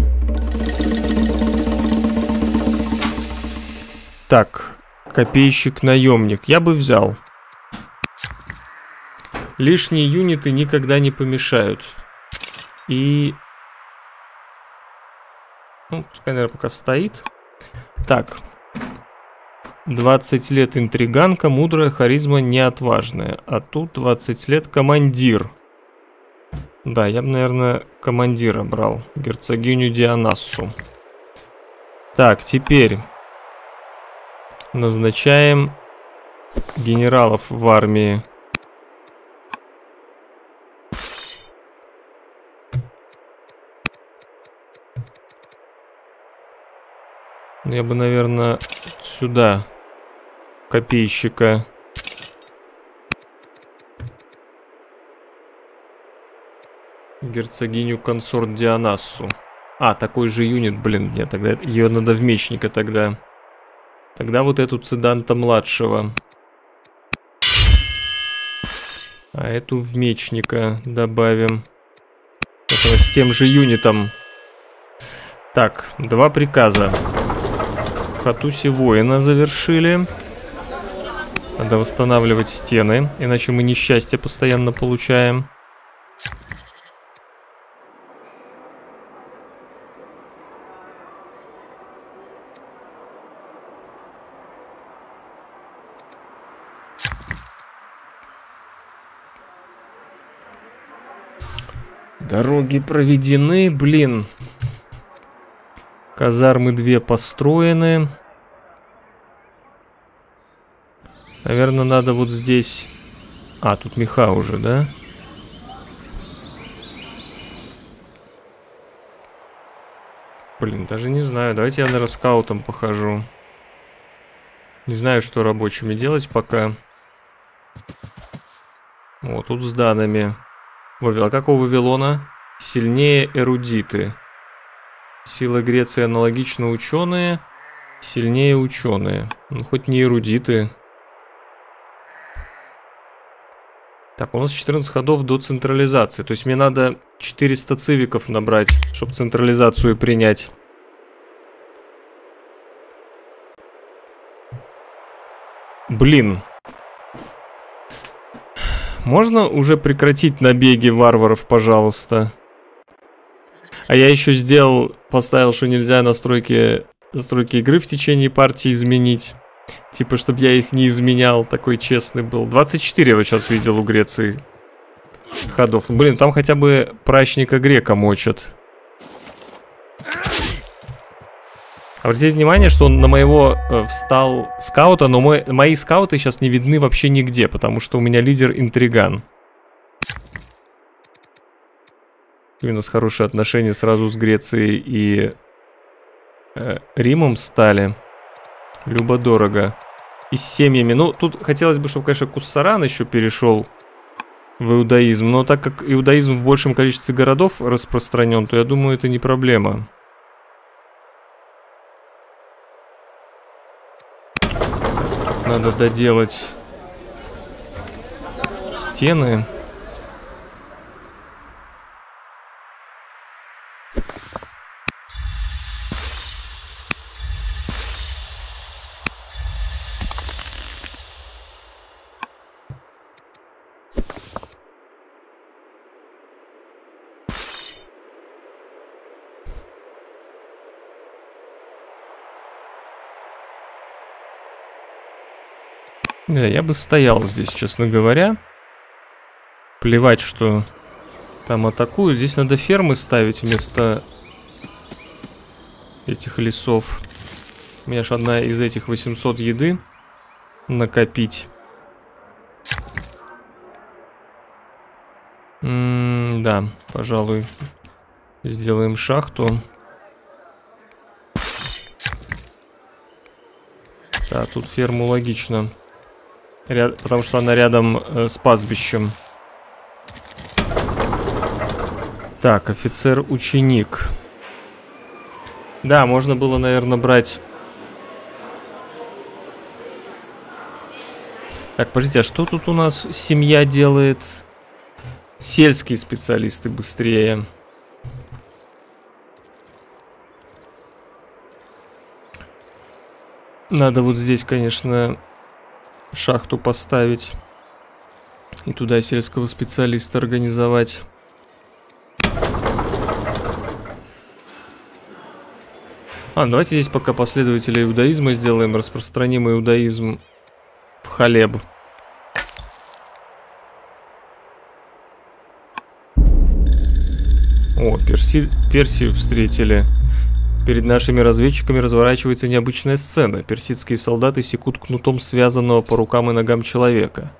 Так... Копейщик-наемник. Я бы взял. Лишние юниты никогда не помешают. И... ну, пускай, наверное, пока стоит. Так. 20 лет интриганка, мудрая, харизма неотважная. А тут 20 лет командир. Да, я бы, наверное, командира брал. Герцогиню Дианассу. Так, теперь назначаем генералов в армии. Я бы, наверное, сюда копейщика. Герцогиню консорт Дианассу. А, такой же юнит, блин, нет, тогда ее надо в мечника тогда. Тогда вот эту Циданта-младшего. А эту в мечника добавим. Этого с тем же юнитом. Так, 2 приказа. В Хаттусе воина завершили. Надо восстанавливать стены, иначе мы несчастье постоянно получаем. Дороги проведены, блин. Казармы 2 построены. Наверное, надо вот здесь... А, тут меха уже, да? Блин, даже не знаю. Давайте я, наверное, скаутом похожу. Не знаю, что рабочими делать пока. Вот, тут с данными. А как у Вавилона? Сильнее эрудиты. Сила Греции аналогично ученые. Сильнее ученые. Ну, хоть не эрудиты. Так, у нас 14 ходов до централизации. То есть мне надо 400 цивиков набрать, чтобы централизацию принять. Блин. Можно уже прекратить набеги варваров, пожалуйста? А я еще сделал, поставил, что нельзя настройки игры в течение партии изменить. Типа, чтобы я их не изменял, такой честный был. 24 я вот сейчас видел у Греции ходов. Блин, там хотя бы прачника грека мочат. Обратите внимание, что он на моего встал скаута, но мои скауты сейчас не видны вообще нигде, потому что у меня лидер интриган. И у нас хорошие отношения сразу с Грецией и Римом стали. Любо-дорого. И с семьями. Ну, тут хотелось бы, чтобы, конечно, Куссаран еще перешел в иудаизм, но так как иудаизм в большем количестве городов распространен, то я думаю, это не проблема. Надо доделать стены. Да, я бы стоял здесь, честно говоря. Плевать, что там атакуют. Здесь надо фермы ставить вместо этих лесов. У меня же одна из этих 800 еды накопить. Да, пожалуй, сделаем шахту. Да, тут ферму логично. Потому что она рядом с пастбищем. Так, офицер-ученик. Да, можно было, наверное, брать... Так, подождите, а что тут у нас семья делает? Сельские специалисты быстрее. Надо вот здесь, конечно... шахту поставить. И туда сельского специалиста организовать. Давайте здесь пока последователей иудаизма сделаем. Распространим иудаизм в Халеб. О, Персию встретили. Перед нашими разведчиками разворачивается необычная сцена. Персидские солдаты секут кнутом связанного по рукам и ногам человека.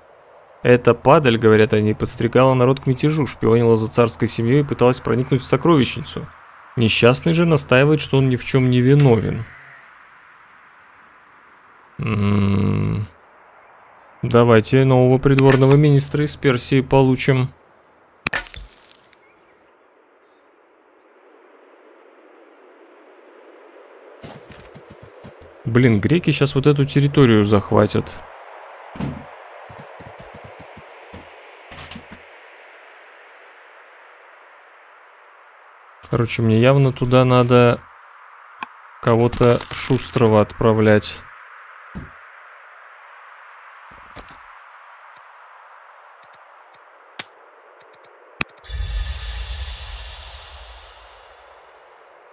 Эта падаль, говорят они, подстрекала народ к мятежу, шпионила за царской семьей и пыталась проникнуть в сокровищницу. Несчастный же настаивает, что он ни в чем не виновен. Давайте нового придворного министра из Персии получим. Блин, греки сейчас вот эту территорию захватят. Короче, мне явно туда надо кого-то шустрого отправлять.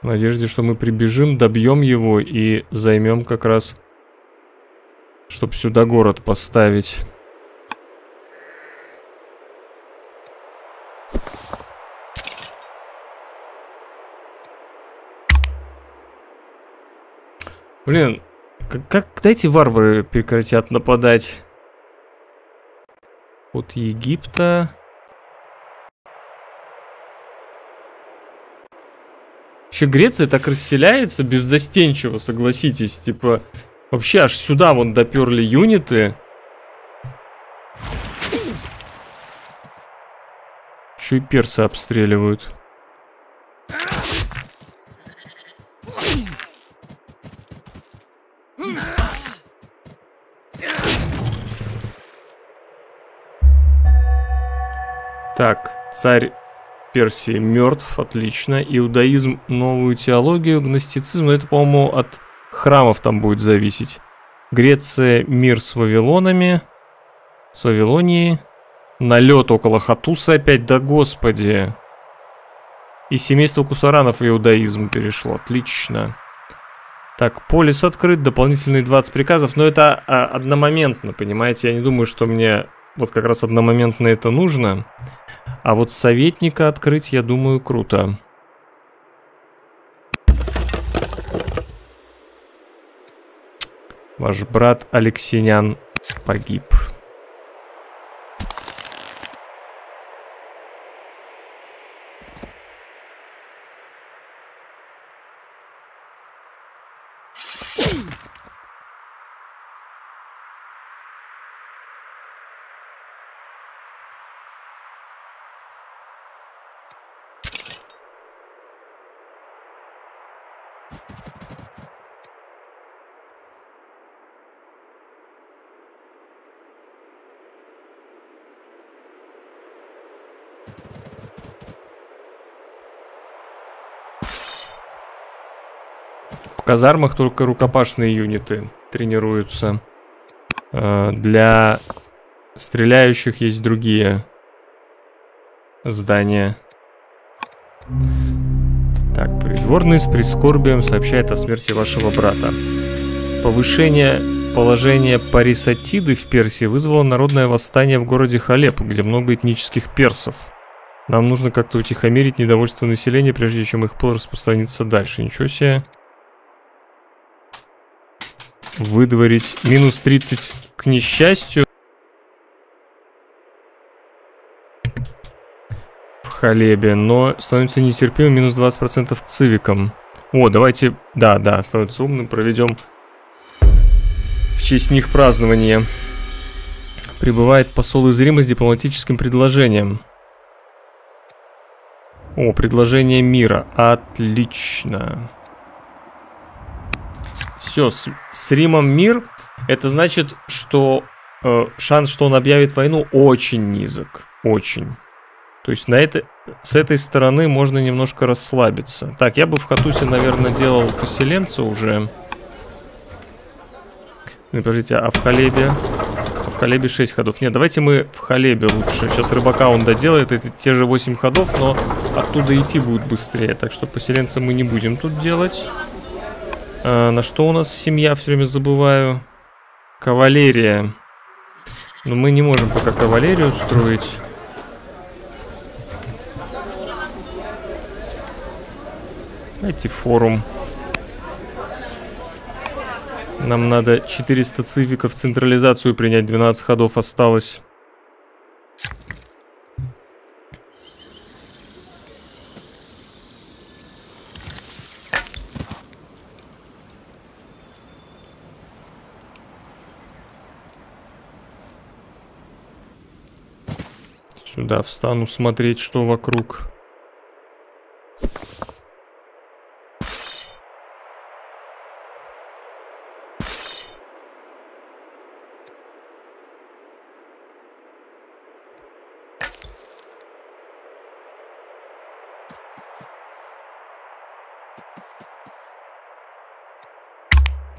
В надежде, что мы прибежим, добьем его и займем как раз, чтобы сюда город поставить. Блин, когда эти варвары прекратят нападать? От Египта... Еще Греция так расселяется беззастенчиво, согласитесь. Типа, вообще аж сюда вон доперли юниты. Еще и персы обстреливают. Так, царь Персии мертв, отлично. Иудаизм, новую теологию, гностицизм. Но это, по-моему, от храмов там будет зависеть. Греция, мир с Вавилонами. С Вавилонией. Налет около Хаттуса опять, да господи. И семейство Кусаранов в иудаизм перешло, отлично. Так, полис открыт, дополнительные 20 приказов. Но это одномоментно, понимаете? Я не думаю, что мне... Вот как раз одномоментно это нужно. А вот советника открыть, я думаю, круто. Ваш брат Алексенян погиб. В казармах только рукопашные юниты тренируются. Для стреляющих есть другие здания. Так, придворный с прискорбием сообщает о смерти вашего брата. Повышение положения Парисатиды в Персии вызвало народное восстание в городе Халеб, где много этнических персов. Нам нужно как-то утихомирить недовольство населения, прежде чем их пыл распространится дальше. Ничего себе. Выдворить минус 30 к несчастью. В Халебе, но становится нетерпимым, минус 20% к цивикам. О, давайте, да, становится умным, проведем в честь них празднование. Прибывает посол из Рима с дипломатическим предложением. О, предложение мира. Отлично. Все, с Римом мир. Это значит, что шанс, что он объявит войну, очень низок. Очень. То есть с этой стороны можно немножко расслабиться. Так, я бы в Хаттусе, наверное, делал поселенца уже. Подождите, а в Халебе? В Халебе 6 ходов. Нет, давайте мы в Халебе лучше. Сейчас рыбака он доделает. Это те же 8 ходов, но оттуда идти будет быстрее. Так что поселенца мы не будем тут делать. А, на что у нас семья? Все время забываю. Кавалерия. Но мы не можем пока кавалерию строить. Давайте форум. Нам надо 400 цификов, централизацию принять, 12 ходов осталось. Сюда встану смотреть, что вокруг.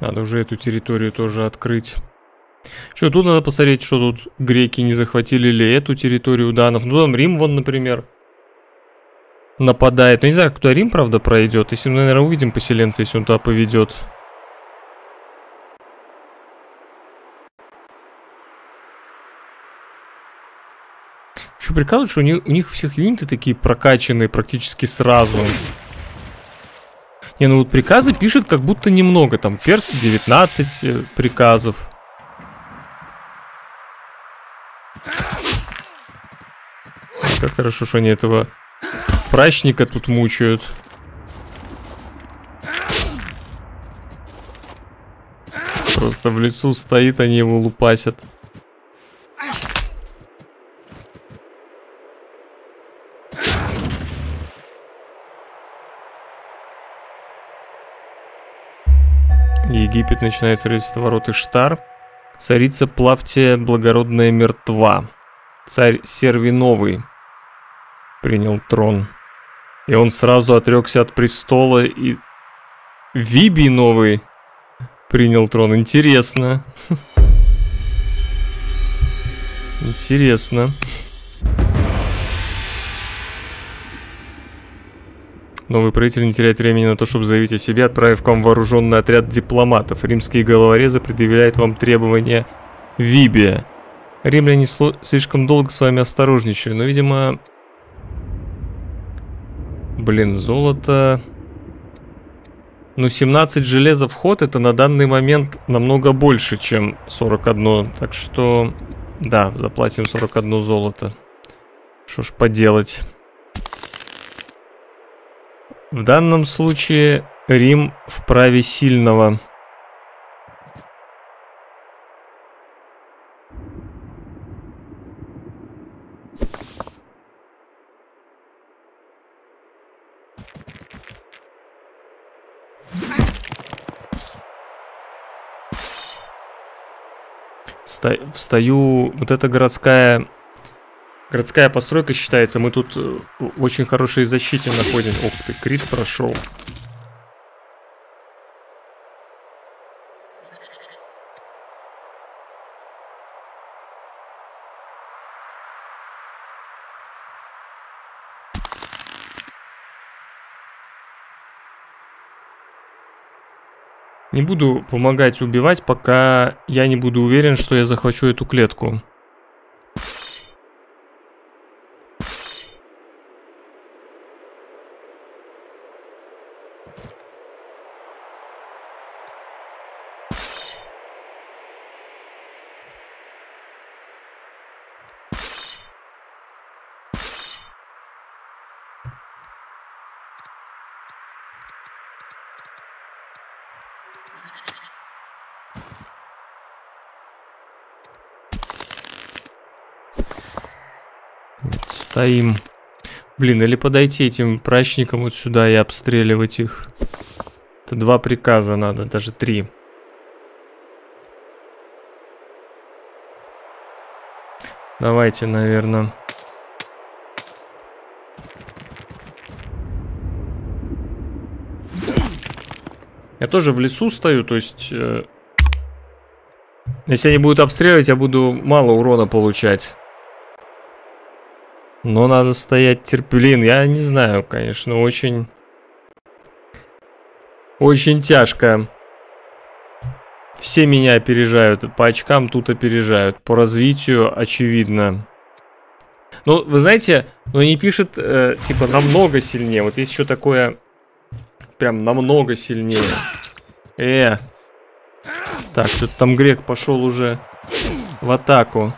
Надо уже эту территорию тоже открыть. Что, тут надо посмотреть, что тут греки не захватили ли эту территорию данов. Ну, там Рим, вон, например, нападает. Но не знаю, куда Рим, правда, пройдет. Если мы, наверное, увидим поселенца, если он туда поведет. Еще прикалывает, что у них всех юниты такие прокачанные практически сразу. Не, ну вот приказы пишет как будто немного. Там персы 19 приказов. Как хорошо, что они этого прачника тут мучают. Просто в лесу стоит, они его лупасят. Египет начинает строительство ворот Иштар. Царица Плавтия благородная мертва. Царь Сервиновый принял трон. И он сразу отрекся от престола. И Вибий новый принял трон. Интересно. Интересно. Новый правитель не теряет времени на то, чтобы заявить о себе, отправив к вам вооруженный отряд дипломатов. Римские головорезы предъявляют вам требования Вибия. Римляне слишком долго с вами осторожничали, но, видимо... Блин, золото... Ну, 17 железа в ход, это на данный момент намного больше, чем 41. Так что, да, заплатим 41 золото. Что ж поделать... В данном случае Рим в праве сильного. Встаю... Вот эта городская постройка считается, мы тут в очень хорошей защите находим. Ох ты, крит прошел. Не буду помогать убивать, пока я не буду уверен, что я захвачу эту клетку. Стоим. Блин, или подойти этим прачникам вот сюда и обстреливать их. Это 2 приказа надо, даже 3. Давайте, наверное... Я тоже в лесу стою, то есть... Если они будут обстреливать, я буду мало урона получать. Но надо стоять терпелин. Я не знаю, конечно, очень... Очень тяжко. Все меня опережают. По очкам тут опережают. По развитию, очевидно. Ну, вы знаете, но не пишет, типа, намного сильнее. Вот есть еще такое... Прям намного сильнее. Так, что-то там грек пошел уже в атаку.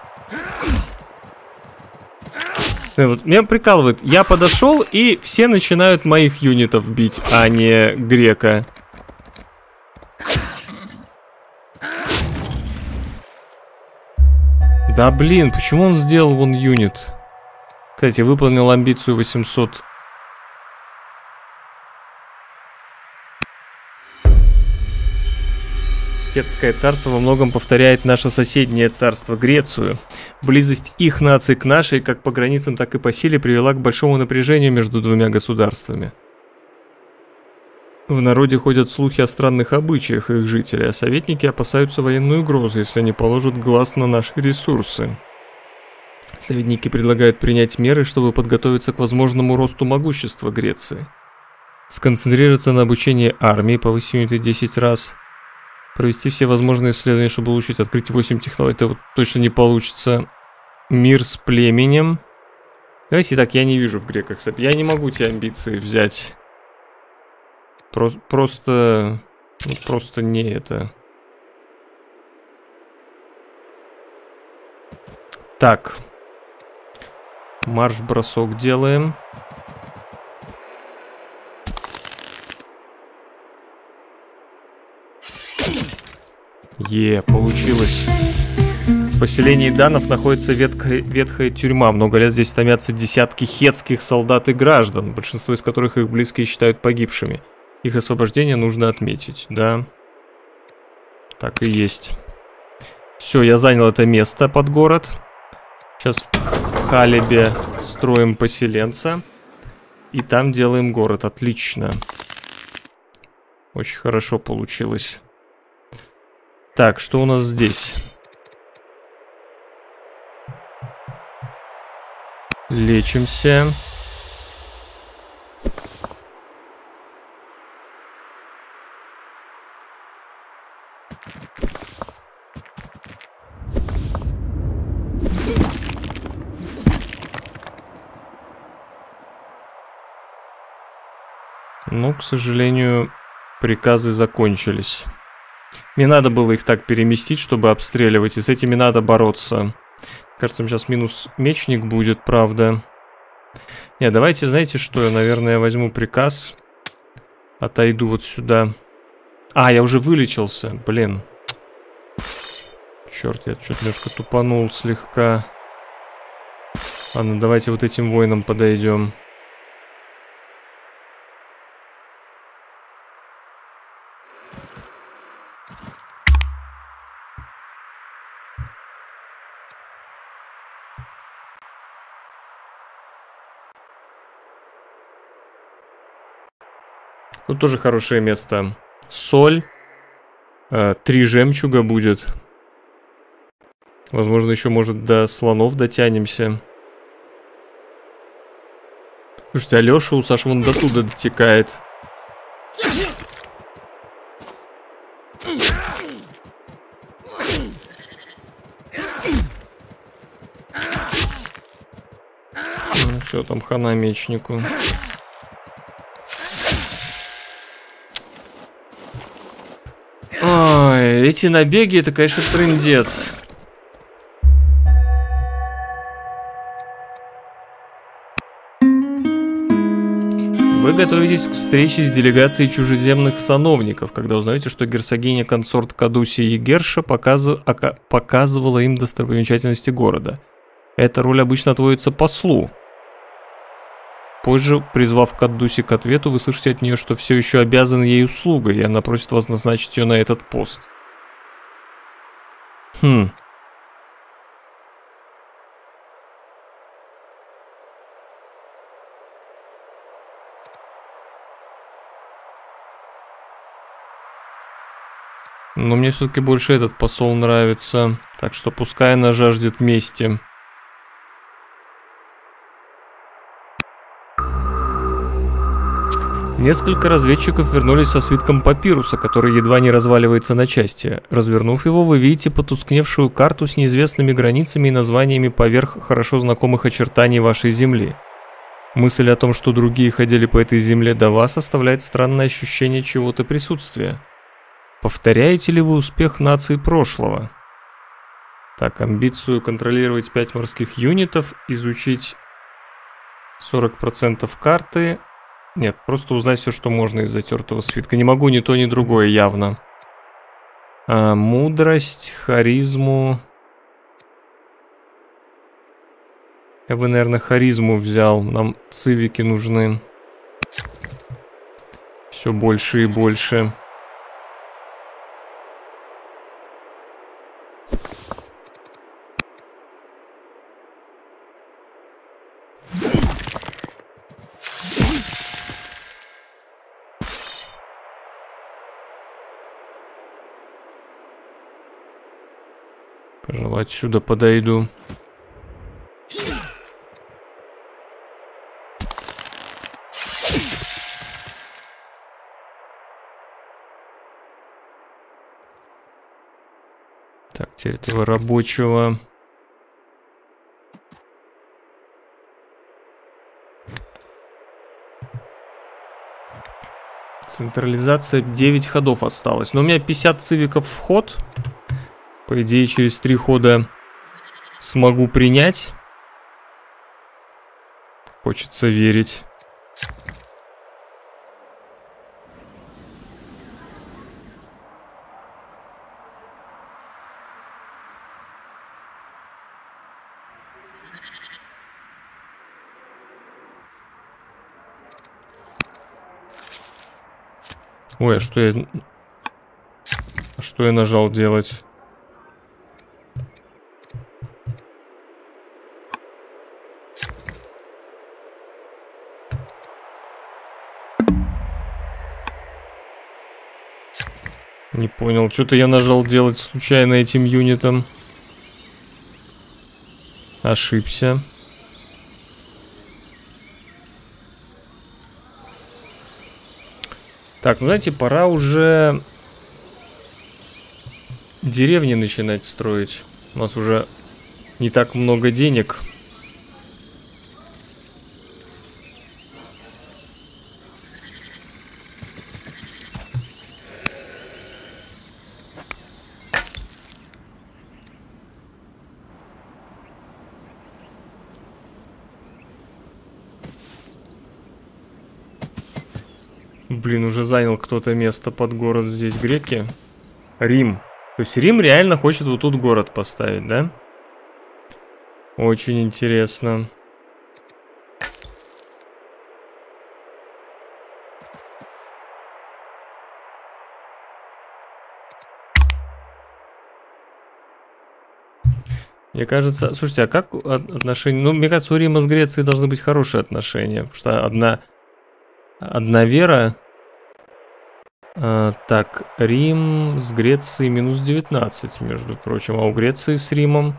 Вот меня прикалывает. Я подошел, и все начинают моих юнитов бить, а не грека. Да блин, почему он сделал вон юнит? Кстати, выполнил амбицию 800. Хеттское царство во многом повторяет наше соседнее царство Грецию. Близость их нации к нашей, как по границам, так и по силе, привела к большому напряжению между двумя государствами. В народе ходят слухи о странных обычаях их жителей, а советники опасаются военной угрозы, если они положат глаз на наши ресурсы. Советники предлагают принять меры, чтобы подготовиться к возможному росту могущества Греции. Сконцентрироваться на обучении армии, повысить юниты 10 раз... Провести все возможные исследования, чтобы улучшить, открыть 8 технологий. Это вот точно не получится. Мир с племенем. Давайте так, я не вижу в греках. Я не могу те амбиции взять. Просто... Ну, просто не это. Так. Марш-бросок делаем. Получилось. В поселении Данов находится ветхая тюрьма. Много лет здесь томятся десятки хеттских солдат и граждан, большинство из которых их близкие считают погибшими. Их освобождение нужно отметить, да? Так и есть. Все, я занял это место под город. Сейчас в Халебе строим поселенца. И там делаем город. Отлично. Очень хорошо получилось. Так, что у нас здесь? Лечимся. Но, к сожалению, приказы закончились. Мне надо было их так переместить, чтобы обстреливать, и с этими надо бороться. Кажется, сейчас минус мечник будет, правда. Не, давайте, знаете что, я, наверное, возьму приказ. Отойду вот сюда. А, я уже вылечился, блин. Черт, я что-то немножко тупанул слегка. Ладно, давайте вот этим воинам подойдем. Ну, тоже хорошее место. Соль. 3 жемчуга будет. Возможно, еще, может, до слонов дотянемся. Слушайте, а Леша у Саши вон до туда дотекает. Ну, все, там хана мечнику. Эти набеги, это, конечно, трындец. Вы готовитесь к встрече с делегацией чужеземных сановников, когда узнаете, что герцогиня-консорт Кадуси Егерша показывала им достопримечательности города. Эта роль обычно отводится послу. Позже, призвав Кадуси к ответу, вы слышите от нее, что все еще обязан ей услугой, и она просит вас назначить ее на этот пост. Но мне все-таки больше этот посол нравится. Так что пускай она жаждет мести. Несколько разведчиков вернулись со свитком папируса, который едва не разваливается на части. Развернув его, вы видите потускневшую карту с неизвестными границами и названиями поверх хорошо знакомых очертаний вашей земли. Мысль о том, что другие ходили по этой земле до вас, оставляет странное ощущение чего-то присутствия. Повторяете ли вы успех наций прошлого? Так, амбицию контролировать 5 морских юнитов, изучить 40% карты... Нет, просто узнать все, что можно из затертого свитка. Не могу ни то, ни другое явно. А, мудрость, харизму. Я бы, наверное, харизму взял. Нам цивики нужны. Все больше и больше. Отсюда подойду. Так, теперь этого рабочего. Централизация 9 ходов осталось. Но у меня 50 цивиков в ход. По идее, через 3 хода смогу принять. Хочется верить. Ой, а что я нажал делать? Не понял, что-то я нажал делать случайно этим юнитом. Ошибся. Так, ну знаете, пора уже деревни начинать строить. У нас уже не так много денег. Блин, уже занял кто-то место под город здесь, греки. Рим. То есть Рим реально хочет вот тут город поставить, да? Очень интересно. Мне кажется... Слушайте, а как отношения... Ну, мне кажется, у Рима с Грецией должны быть хорошие отношения. Потому что одна вера... Так, Рим с Грецией минус 19, между прочим, а у Греции с Римом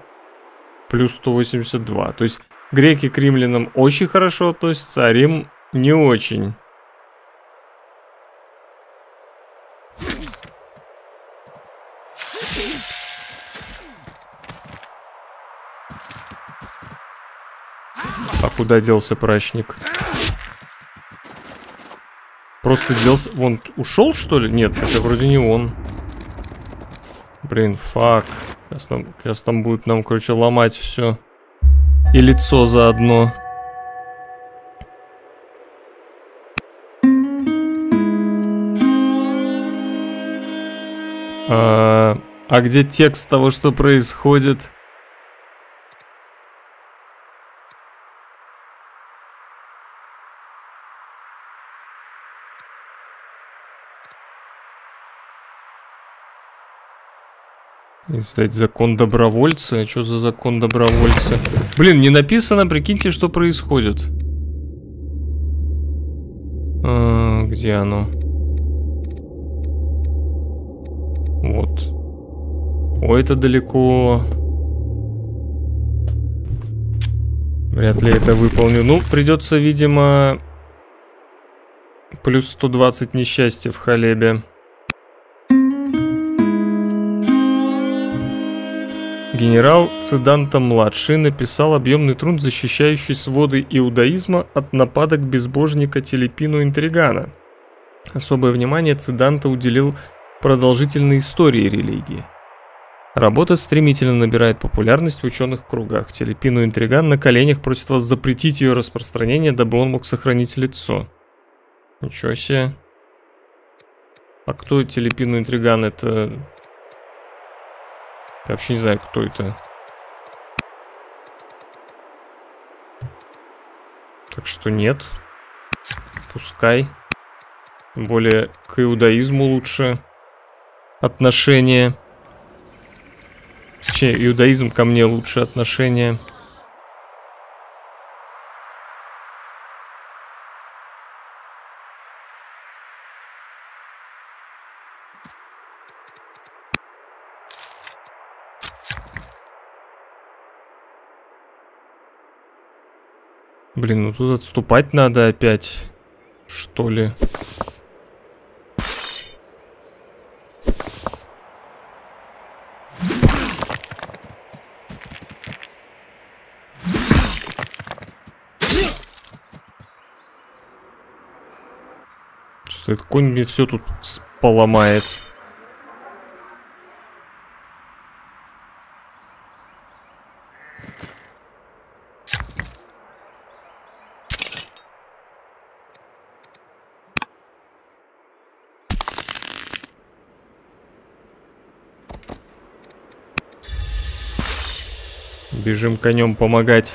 плюс 182. То есть греки к римлянам очень хорошо относятся, а Рим не очень. А куда делся прачник? Просто делся... Вон, ушел, что ли? Нет, это вроде не он. Блин, фак. Сейчас там будет нам, короче, ломать все. И лицо заодно. А где текст того, что происходит? И, кстати, закон добровольца. А что за закон добровольца? Блин, не написано, прикиньте, что происходит. Где оно? Вот. О, это далеко. Вряд ли это выполню. Ну, придется, видимо, плюс 120 несчастья в Халебе. Генерал Циданта-младший написал объемный труд, защищающий своды иудаизма от нападок безбожника Телепину Интригана. Особое внимание Циданта уделил продолжительной истории религии. Работа стремительно набирает популярность в ученых кругах. Телепину Интриган на коленях просит вас запретить ее распространение, дабы он мог сохранить лицо. Ничего себе. А кто Телепину Интриган? Это... Я вообще не знаю, кто это. Так что нет. Пускай. Тем более к иудаизму лучше отношение. Точнее, иудаизм ко мне лучше отношение. Блин, ну тут отступать надо опять, что ли? Что этот конь мне все тут поломает. Бежим конем помогать.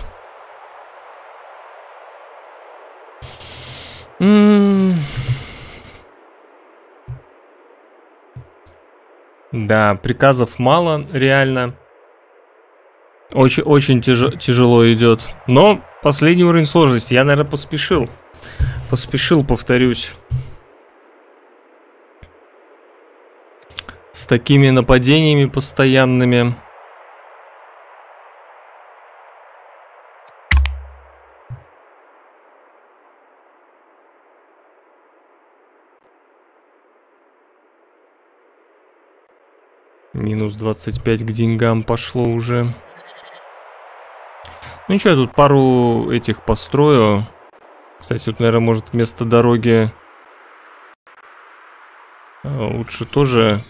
Да, приказов мало, реально. Очень тяжело идет. Но последний уровень сложности. Я, наверное, поспешил. Повторюсь. С такими нападениями постоянными. Минус 25 к деньгам пошло уже. Ну ничего, я тут пару этих построю. Кстати, тут, наверное, может вместо дороги лучше тоже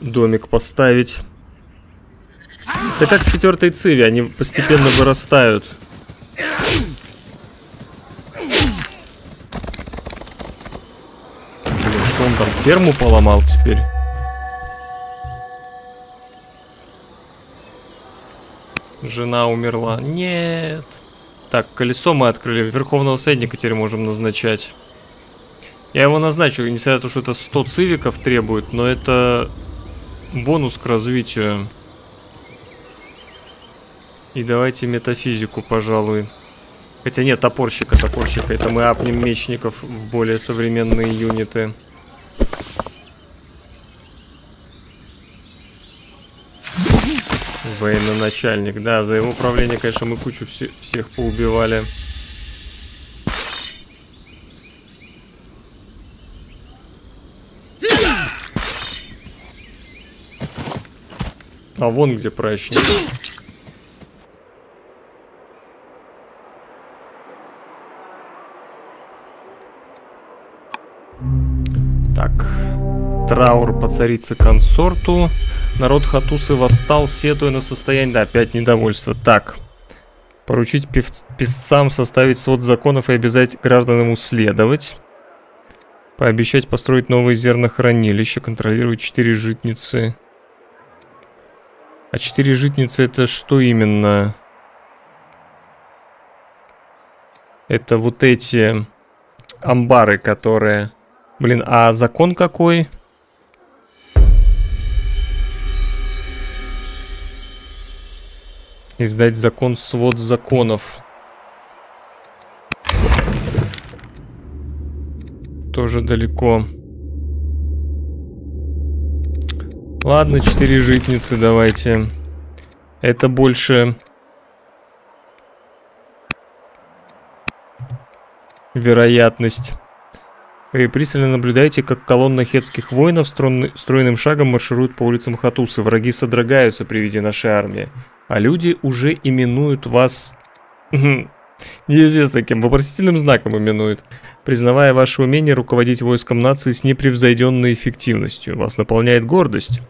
домик поставить. Это как в 4-й циви, они постепенно вырастают. Блин, что он там ферму поломал теперь? Жена умерла. Нет. Так, колесо мы открыли. Верховного советника теперь можем назначать. Я его назначу, несмотря на то, что это 100 цивиков требует, но это бонус к развитию. И давайте метафизику, пожалуй. Хотя нет, топорщика, Это мы апнем мечников в более современные юниты. Военачальник, да, за его правление, конечно, мы кучу всех поубивали. А вон где прачник. Так, траур по царице консорту. Народ Хаттусы восстал, сетуя на состояние... Да, опять недовольство. Так. Поручить писцам составить свод законов и обязать граждан ему следовать. Пообещать построить новые зернохранилища, контролировать 4 житницы. А 4 житницы это что именно? Это вот эти амбары, которые... Блин, а закон какой? Издать закон, свод законов. Тоже далеко. Ладно, 4 житницы давайте. Это больше вероятность. Вы пристально наблюдаете, как колонна хеттских воинов стройным шагом марширует по улицам Хаттусы. Враги содрогаются при виде нашей армии, а люди уже именуют вас... неизвестно кем, вопросительным знаком именуют, признавая ваше умение руководить войском нации с непревзойденной эффективностью. Вас наполняет гордость.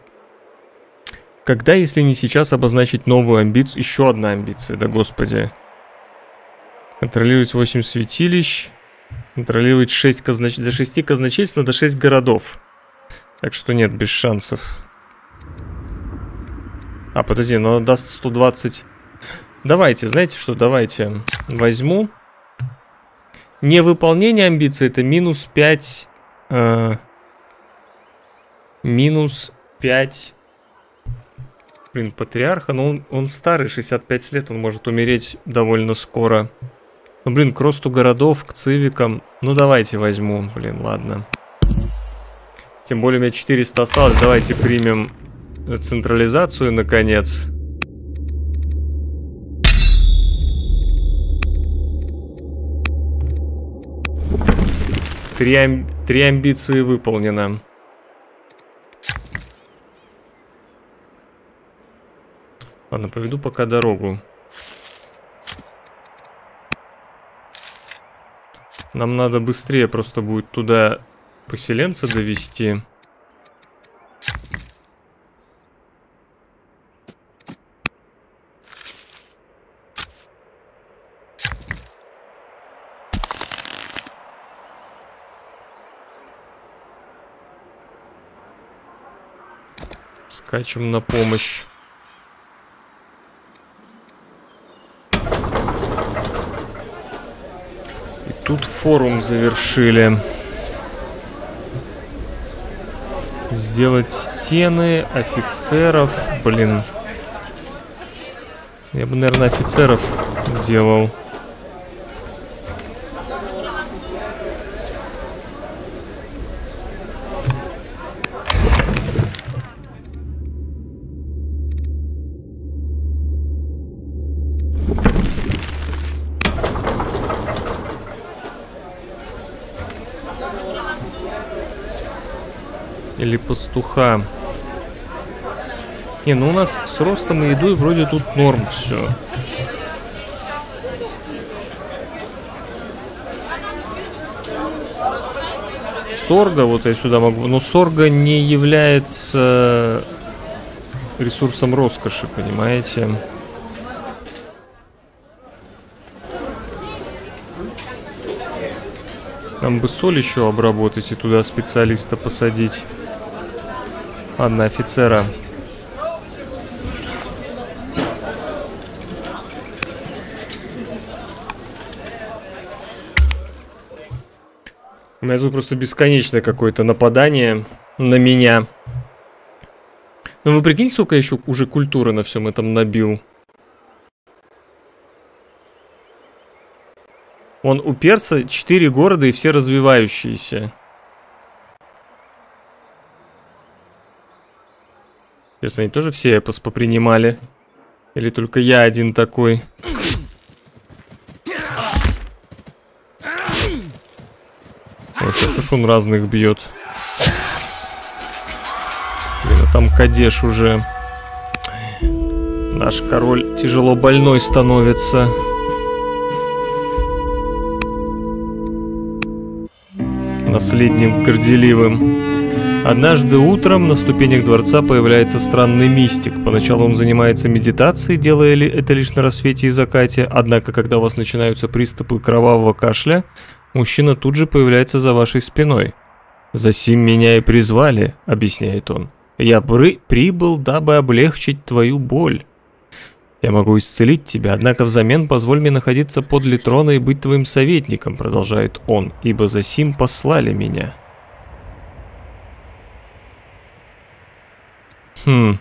Когда, если не сейчас, обозначить новую амбицию? Еще одна амбиция, да господи. Контролировать 8 святилищ. Контролировать 6 казначейств. До 6 казначейств надо 6 городов. Так что нет, без шансов. А, подожди, но она даст 120... Давайте, знаете что, давайте возьму. Невыполнение амбиций — это минус 5. Минус 5. Блин, патриарха, но он старый, 65 лет, он может умереть довольно скоро. Ну, блин, к росту городов, к цивикам. Ну, давайте возьму, блин, ладно. Тем более у меня 400 осталось, давайте примем централизацию, наконец. Три амбиции выполнено. Ладно, поведу пока дорогу. Нам надо быстрее просто будет туда поселенца довести. Скачем на помощь. И тут форум завершили. Сделать стены, офицеров. Блин. Я бы, наверное, офицеров делал. Или пастуха. Не, ну у нас с ростом и едой вроде тут норм все. Сорга, вот я сюда могу. Но сорга не является ресурсом роскоши, понимаете? Нам бы соль еще обработать и туда специалиста посадить. Ладно, офицера. У меня тут просто бесконечное какое-то нападание на меня. Ну вы прикиньте, сколько я еще уже культуры на всем этом набил. Вон у перса 4 города и все развивающиеся. Интересно, они тоже все эпос попринимали? Или только я один такой? Ой, хорошо, что он разных бьет. Блин, а там Кадеш уже. Наш король тяжело больной становится. Наследник горделивым. Однажды утром на ступенях дворца появляется странный мистик. Поначалу он занимается медитацией, делая ли это лишь на рассвете и закате. Однако, когда у вас начинаются приступы кровавого кашля, мужчина тут же появляется за вашей спиной. «Засим меня и призвали», — объясняет он. «Я прибыл, дабы облегчить твою боль. Я могу исцелить тебя, однако взамен позволь мне находиться подле трона и быть твоим советником», — продолжает он, — «ибо за сим послали меня». Хм.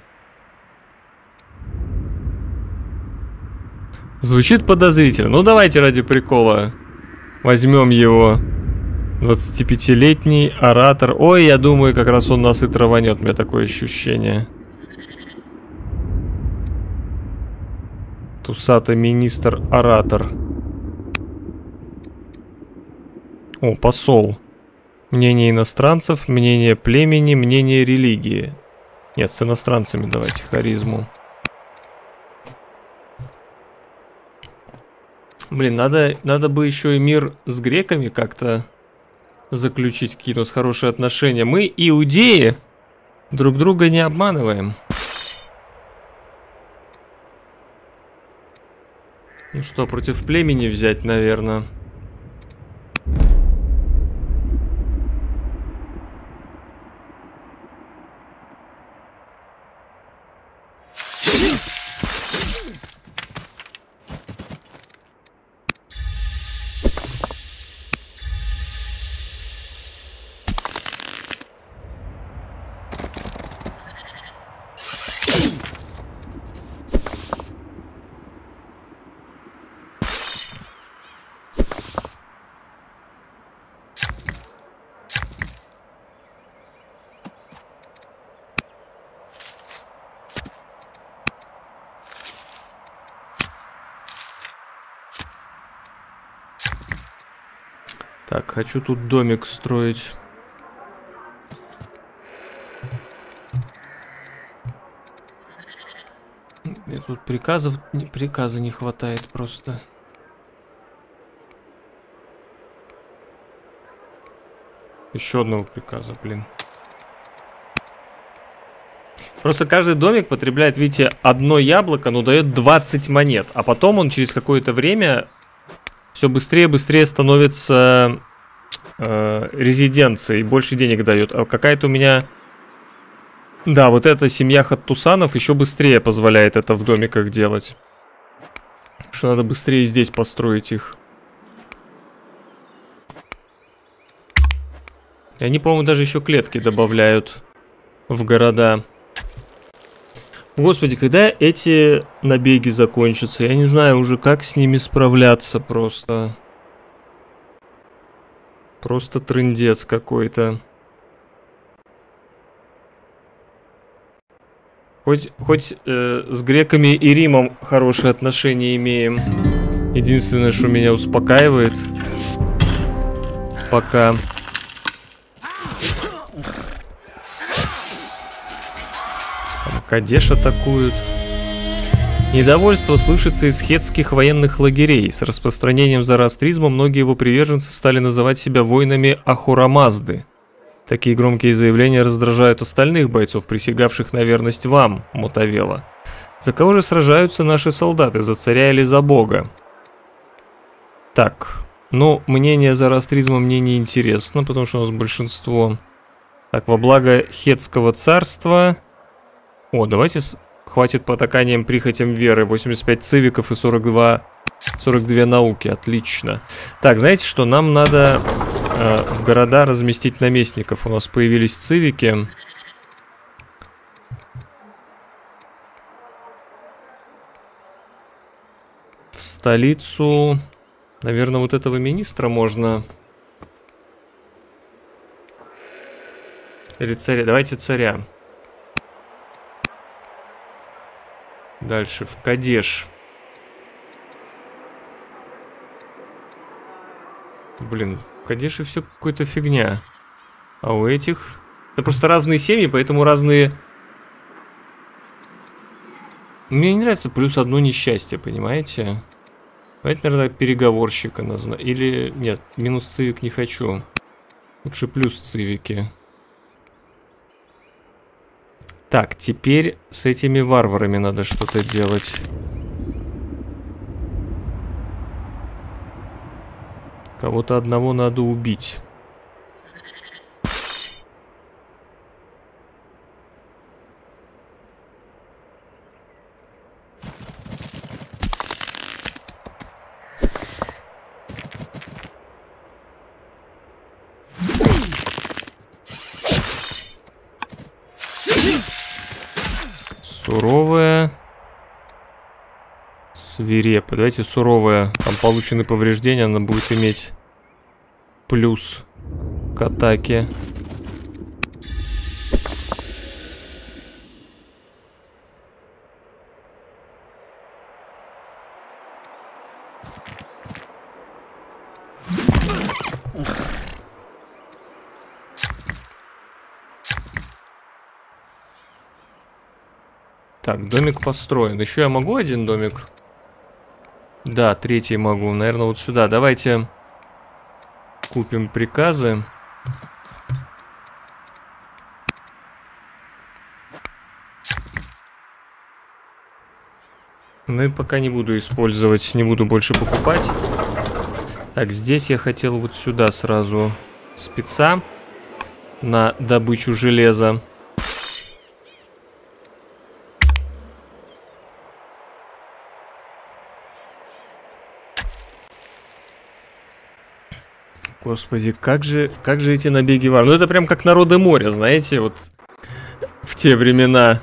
Звучит подозрительно. Ну давайте ради прикола возьмем его 25-летний оратор. Ой, я думаю, как раз он нас и траванет. У меня такое ощущение. Тусата министр оратор. О, посол. Мнение иностранцев, мнение племени, мнение религии. Нет, с иностранцами давайте харизму. Блин, надо бы еще и мир с греками как-то заключить, какие-то у нас хорошие отношения. Мы, иудеи, друг друга не обманываем. Ну что, против племени взять, наверное. Хочу тут домик строить. Мне тут приказа не хватает просто. Еще одного приказа, блин. Просто каждый домик потребляет, видите, одно яблоко, но дает 20 монет. А потом он через какое-то время все быстрее и быстрее становится... резиденции, больше денег дают. А какая-то у меня... Да, вот эта семья хаттусанов еще быстрее позволяет это в домиках делать. Что надо быстрее здесь построить их. И они, по-моему, даже еще клетки добавляют в города. Господи, когда эти набеги закончатся? Я не знаю уже, как с ними справляться просто. Просто трындец какой-то. Хоть с греками и Римом хорошие отношения имеем. Единственное, что меня успокаивает. Пока. Там Кадеш атакуют. Недовольство слышится из хеттских военных лагерей. С распространением зороастризма многие его приверженцы стали называть себя воинами Ахурамазды. Такие громкие заявления раздражают остальных бойцов, присягавших на верность вам, Мотавела. За кого же сражаются наши солдаты, за царя или за бога? Так, ну, мнение зороастризма мне не интересно, потому что у нас большинство... Так, во благо Хеттского царства... О, давайте... Хватит потаканием прихотям веры. 85 цивиков и 42 науки. Отлично. Так, знаете что? Нам надо в города разместить наместников. У нас появились цивики. В столицу... Наверное, вот этого министра можно... Или царя. Давайте царя. Дальше в Кадеш. Блин, в Кадеше все какая-то фигня. А у этих... Да просто разные семьи, поэтому разные... Мне не нравится плюс одно несчастье, понимаете? Давайте, наверное, переговорщика назначим. Или... Нет, минус цивик не хочу. Лучше плюс цивики. Так, теперь с этими варварами надо что-то делать. Кого-то одного надо убить. Суровая. Свирепая. Давайте суровая. Там получены повреждения, она будет иметь плюс. к атаке. Так, домик построен. Еще я могу один домик? Да, третий могу. Наверное, вот сюда. Давайте купим приказы. Ну и пока не буду использовать, не буду больше покупать. Так, здесь я хотел вот сюда сразу спеца на добычу железа. Господи, как же эти набеги варваров. Ну это прям как народы моря, знаете, вот в те времена.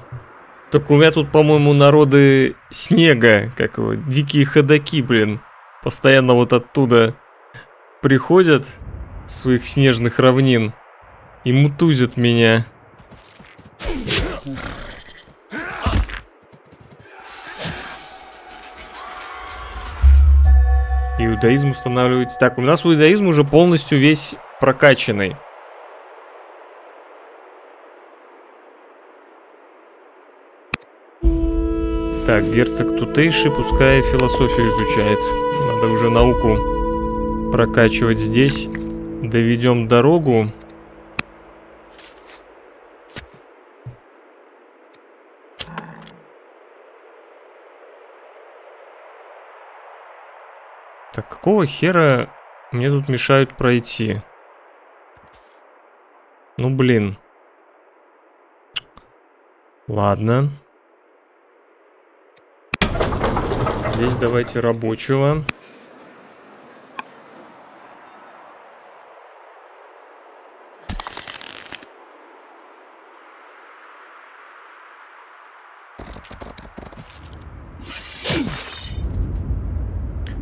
Только у меня тут, по-моему, народы снега, как его, дикие ходоки, блин. Постоянно вот оттуда приходят с своих снежных равнин и мутузят меня. Иудаизм устанавливается. Так, у нас иудаизм уже полностью весь прокачанный. Так, герцог Тутейши пускай философию изучает. Надо уже науку прокачивать здесь. Доведем дорогу. Так, какого хера мне тут мешают пройти? Ну, блин. Ладно. Здесь давайте рабочего.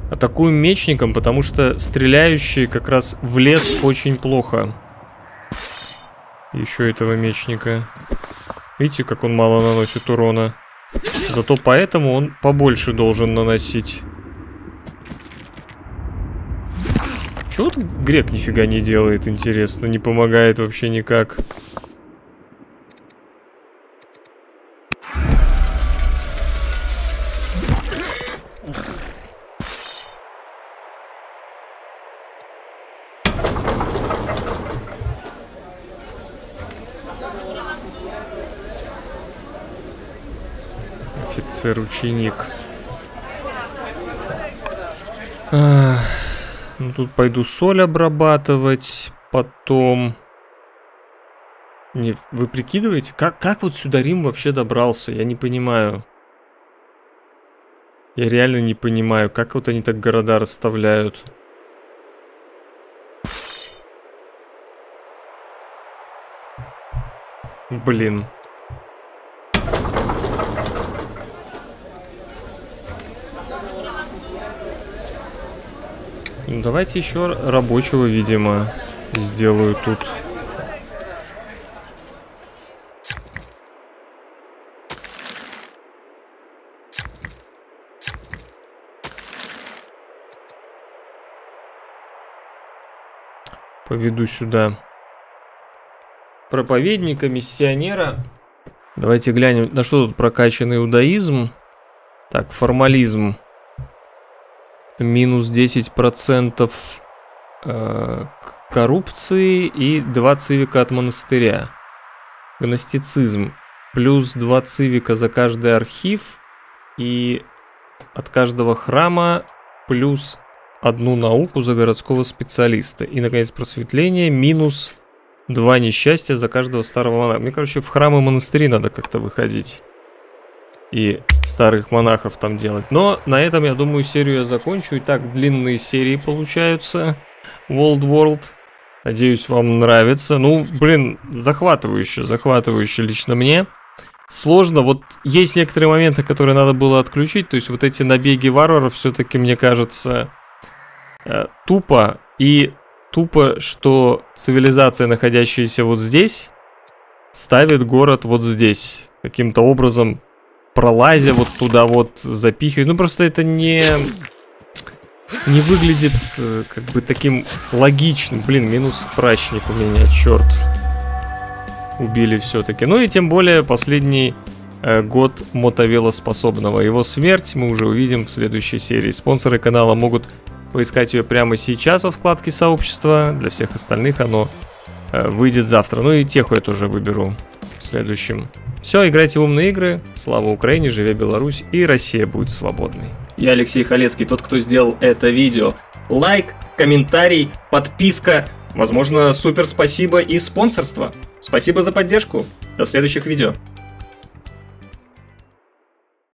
Атакуем мечником, потому что стреляющие как раз в лес очень плохо. Еще этого мечника. Видите, как он мало наносит урона. Зато поэтому он побольше должен наносить. Чего грек нифига не делает, интересно, не помогает вообще никак. Ученик. Ну, тут пойду соль обрабатывать. Потом... Не, вы прикидываете? Как вот сюда Рим вообще добрался? Я не понимаю. Я реально не понимаю, как вот они так города расставляют. Блин. Ну, давайте еще рабочего, видимо, сделаю тут. Поведу сюда проповедника, миссионера. Давайте глянем, на что тут прокачан иудаизм. Так, формализм. Минус 10% коррупции и 2 цивика от монастыря. Гностицизм. Плюс 2 цивика за каждый архив. И от каждого храма плюс 1 науку за городского специалиста. И, наконец, просветление. Минус 2 несчастья за каждого старого монаха. Мне, короче, в храмы и монастыри надо как-то выходить. И старых монахов там делать. Но на этом, я думаю, серию я закончу. И так длинные серии получаются. Old World. Надеюсь, вам нравится. Ну, блин, захватывающе. Захватывающе лично мне. Сложно. Вот есть некоторые моменты, которые надо было отключить. То есть вот эти набеги варваров все-таки, мне кажется, тупо. И тупо, что цивилизация, находящаяся вот здесь, ставит город вот здесь. Каким-то образом пролазя вот туда вот, запихивает. Ну просто это не выглядит как бы таким логичным. Блин, минус прачник у меня, черт. Убили все-таки. Ну и тем более последний год Мотавела способного. Его смерть мы уже увидим в следующей серии. Спонсоры канала могут поискать ее прямо сейчас во вкладке сообщества. Для всех остальных оно выйдет завтра. Ну и теху я тоже выберу в следующем. Все, играйте в умные игры. Слава Украине, живи Беларусь, и Россия будет свободной. Я Алексей Халецкий, тот, кто сделал это видео. Лайк, комментарий, подписка, возможно, супер спасибо и спонсорство. Спасибо за поддержку. До следующих видео.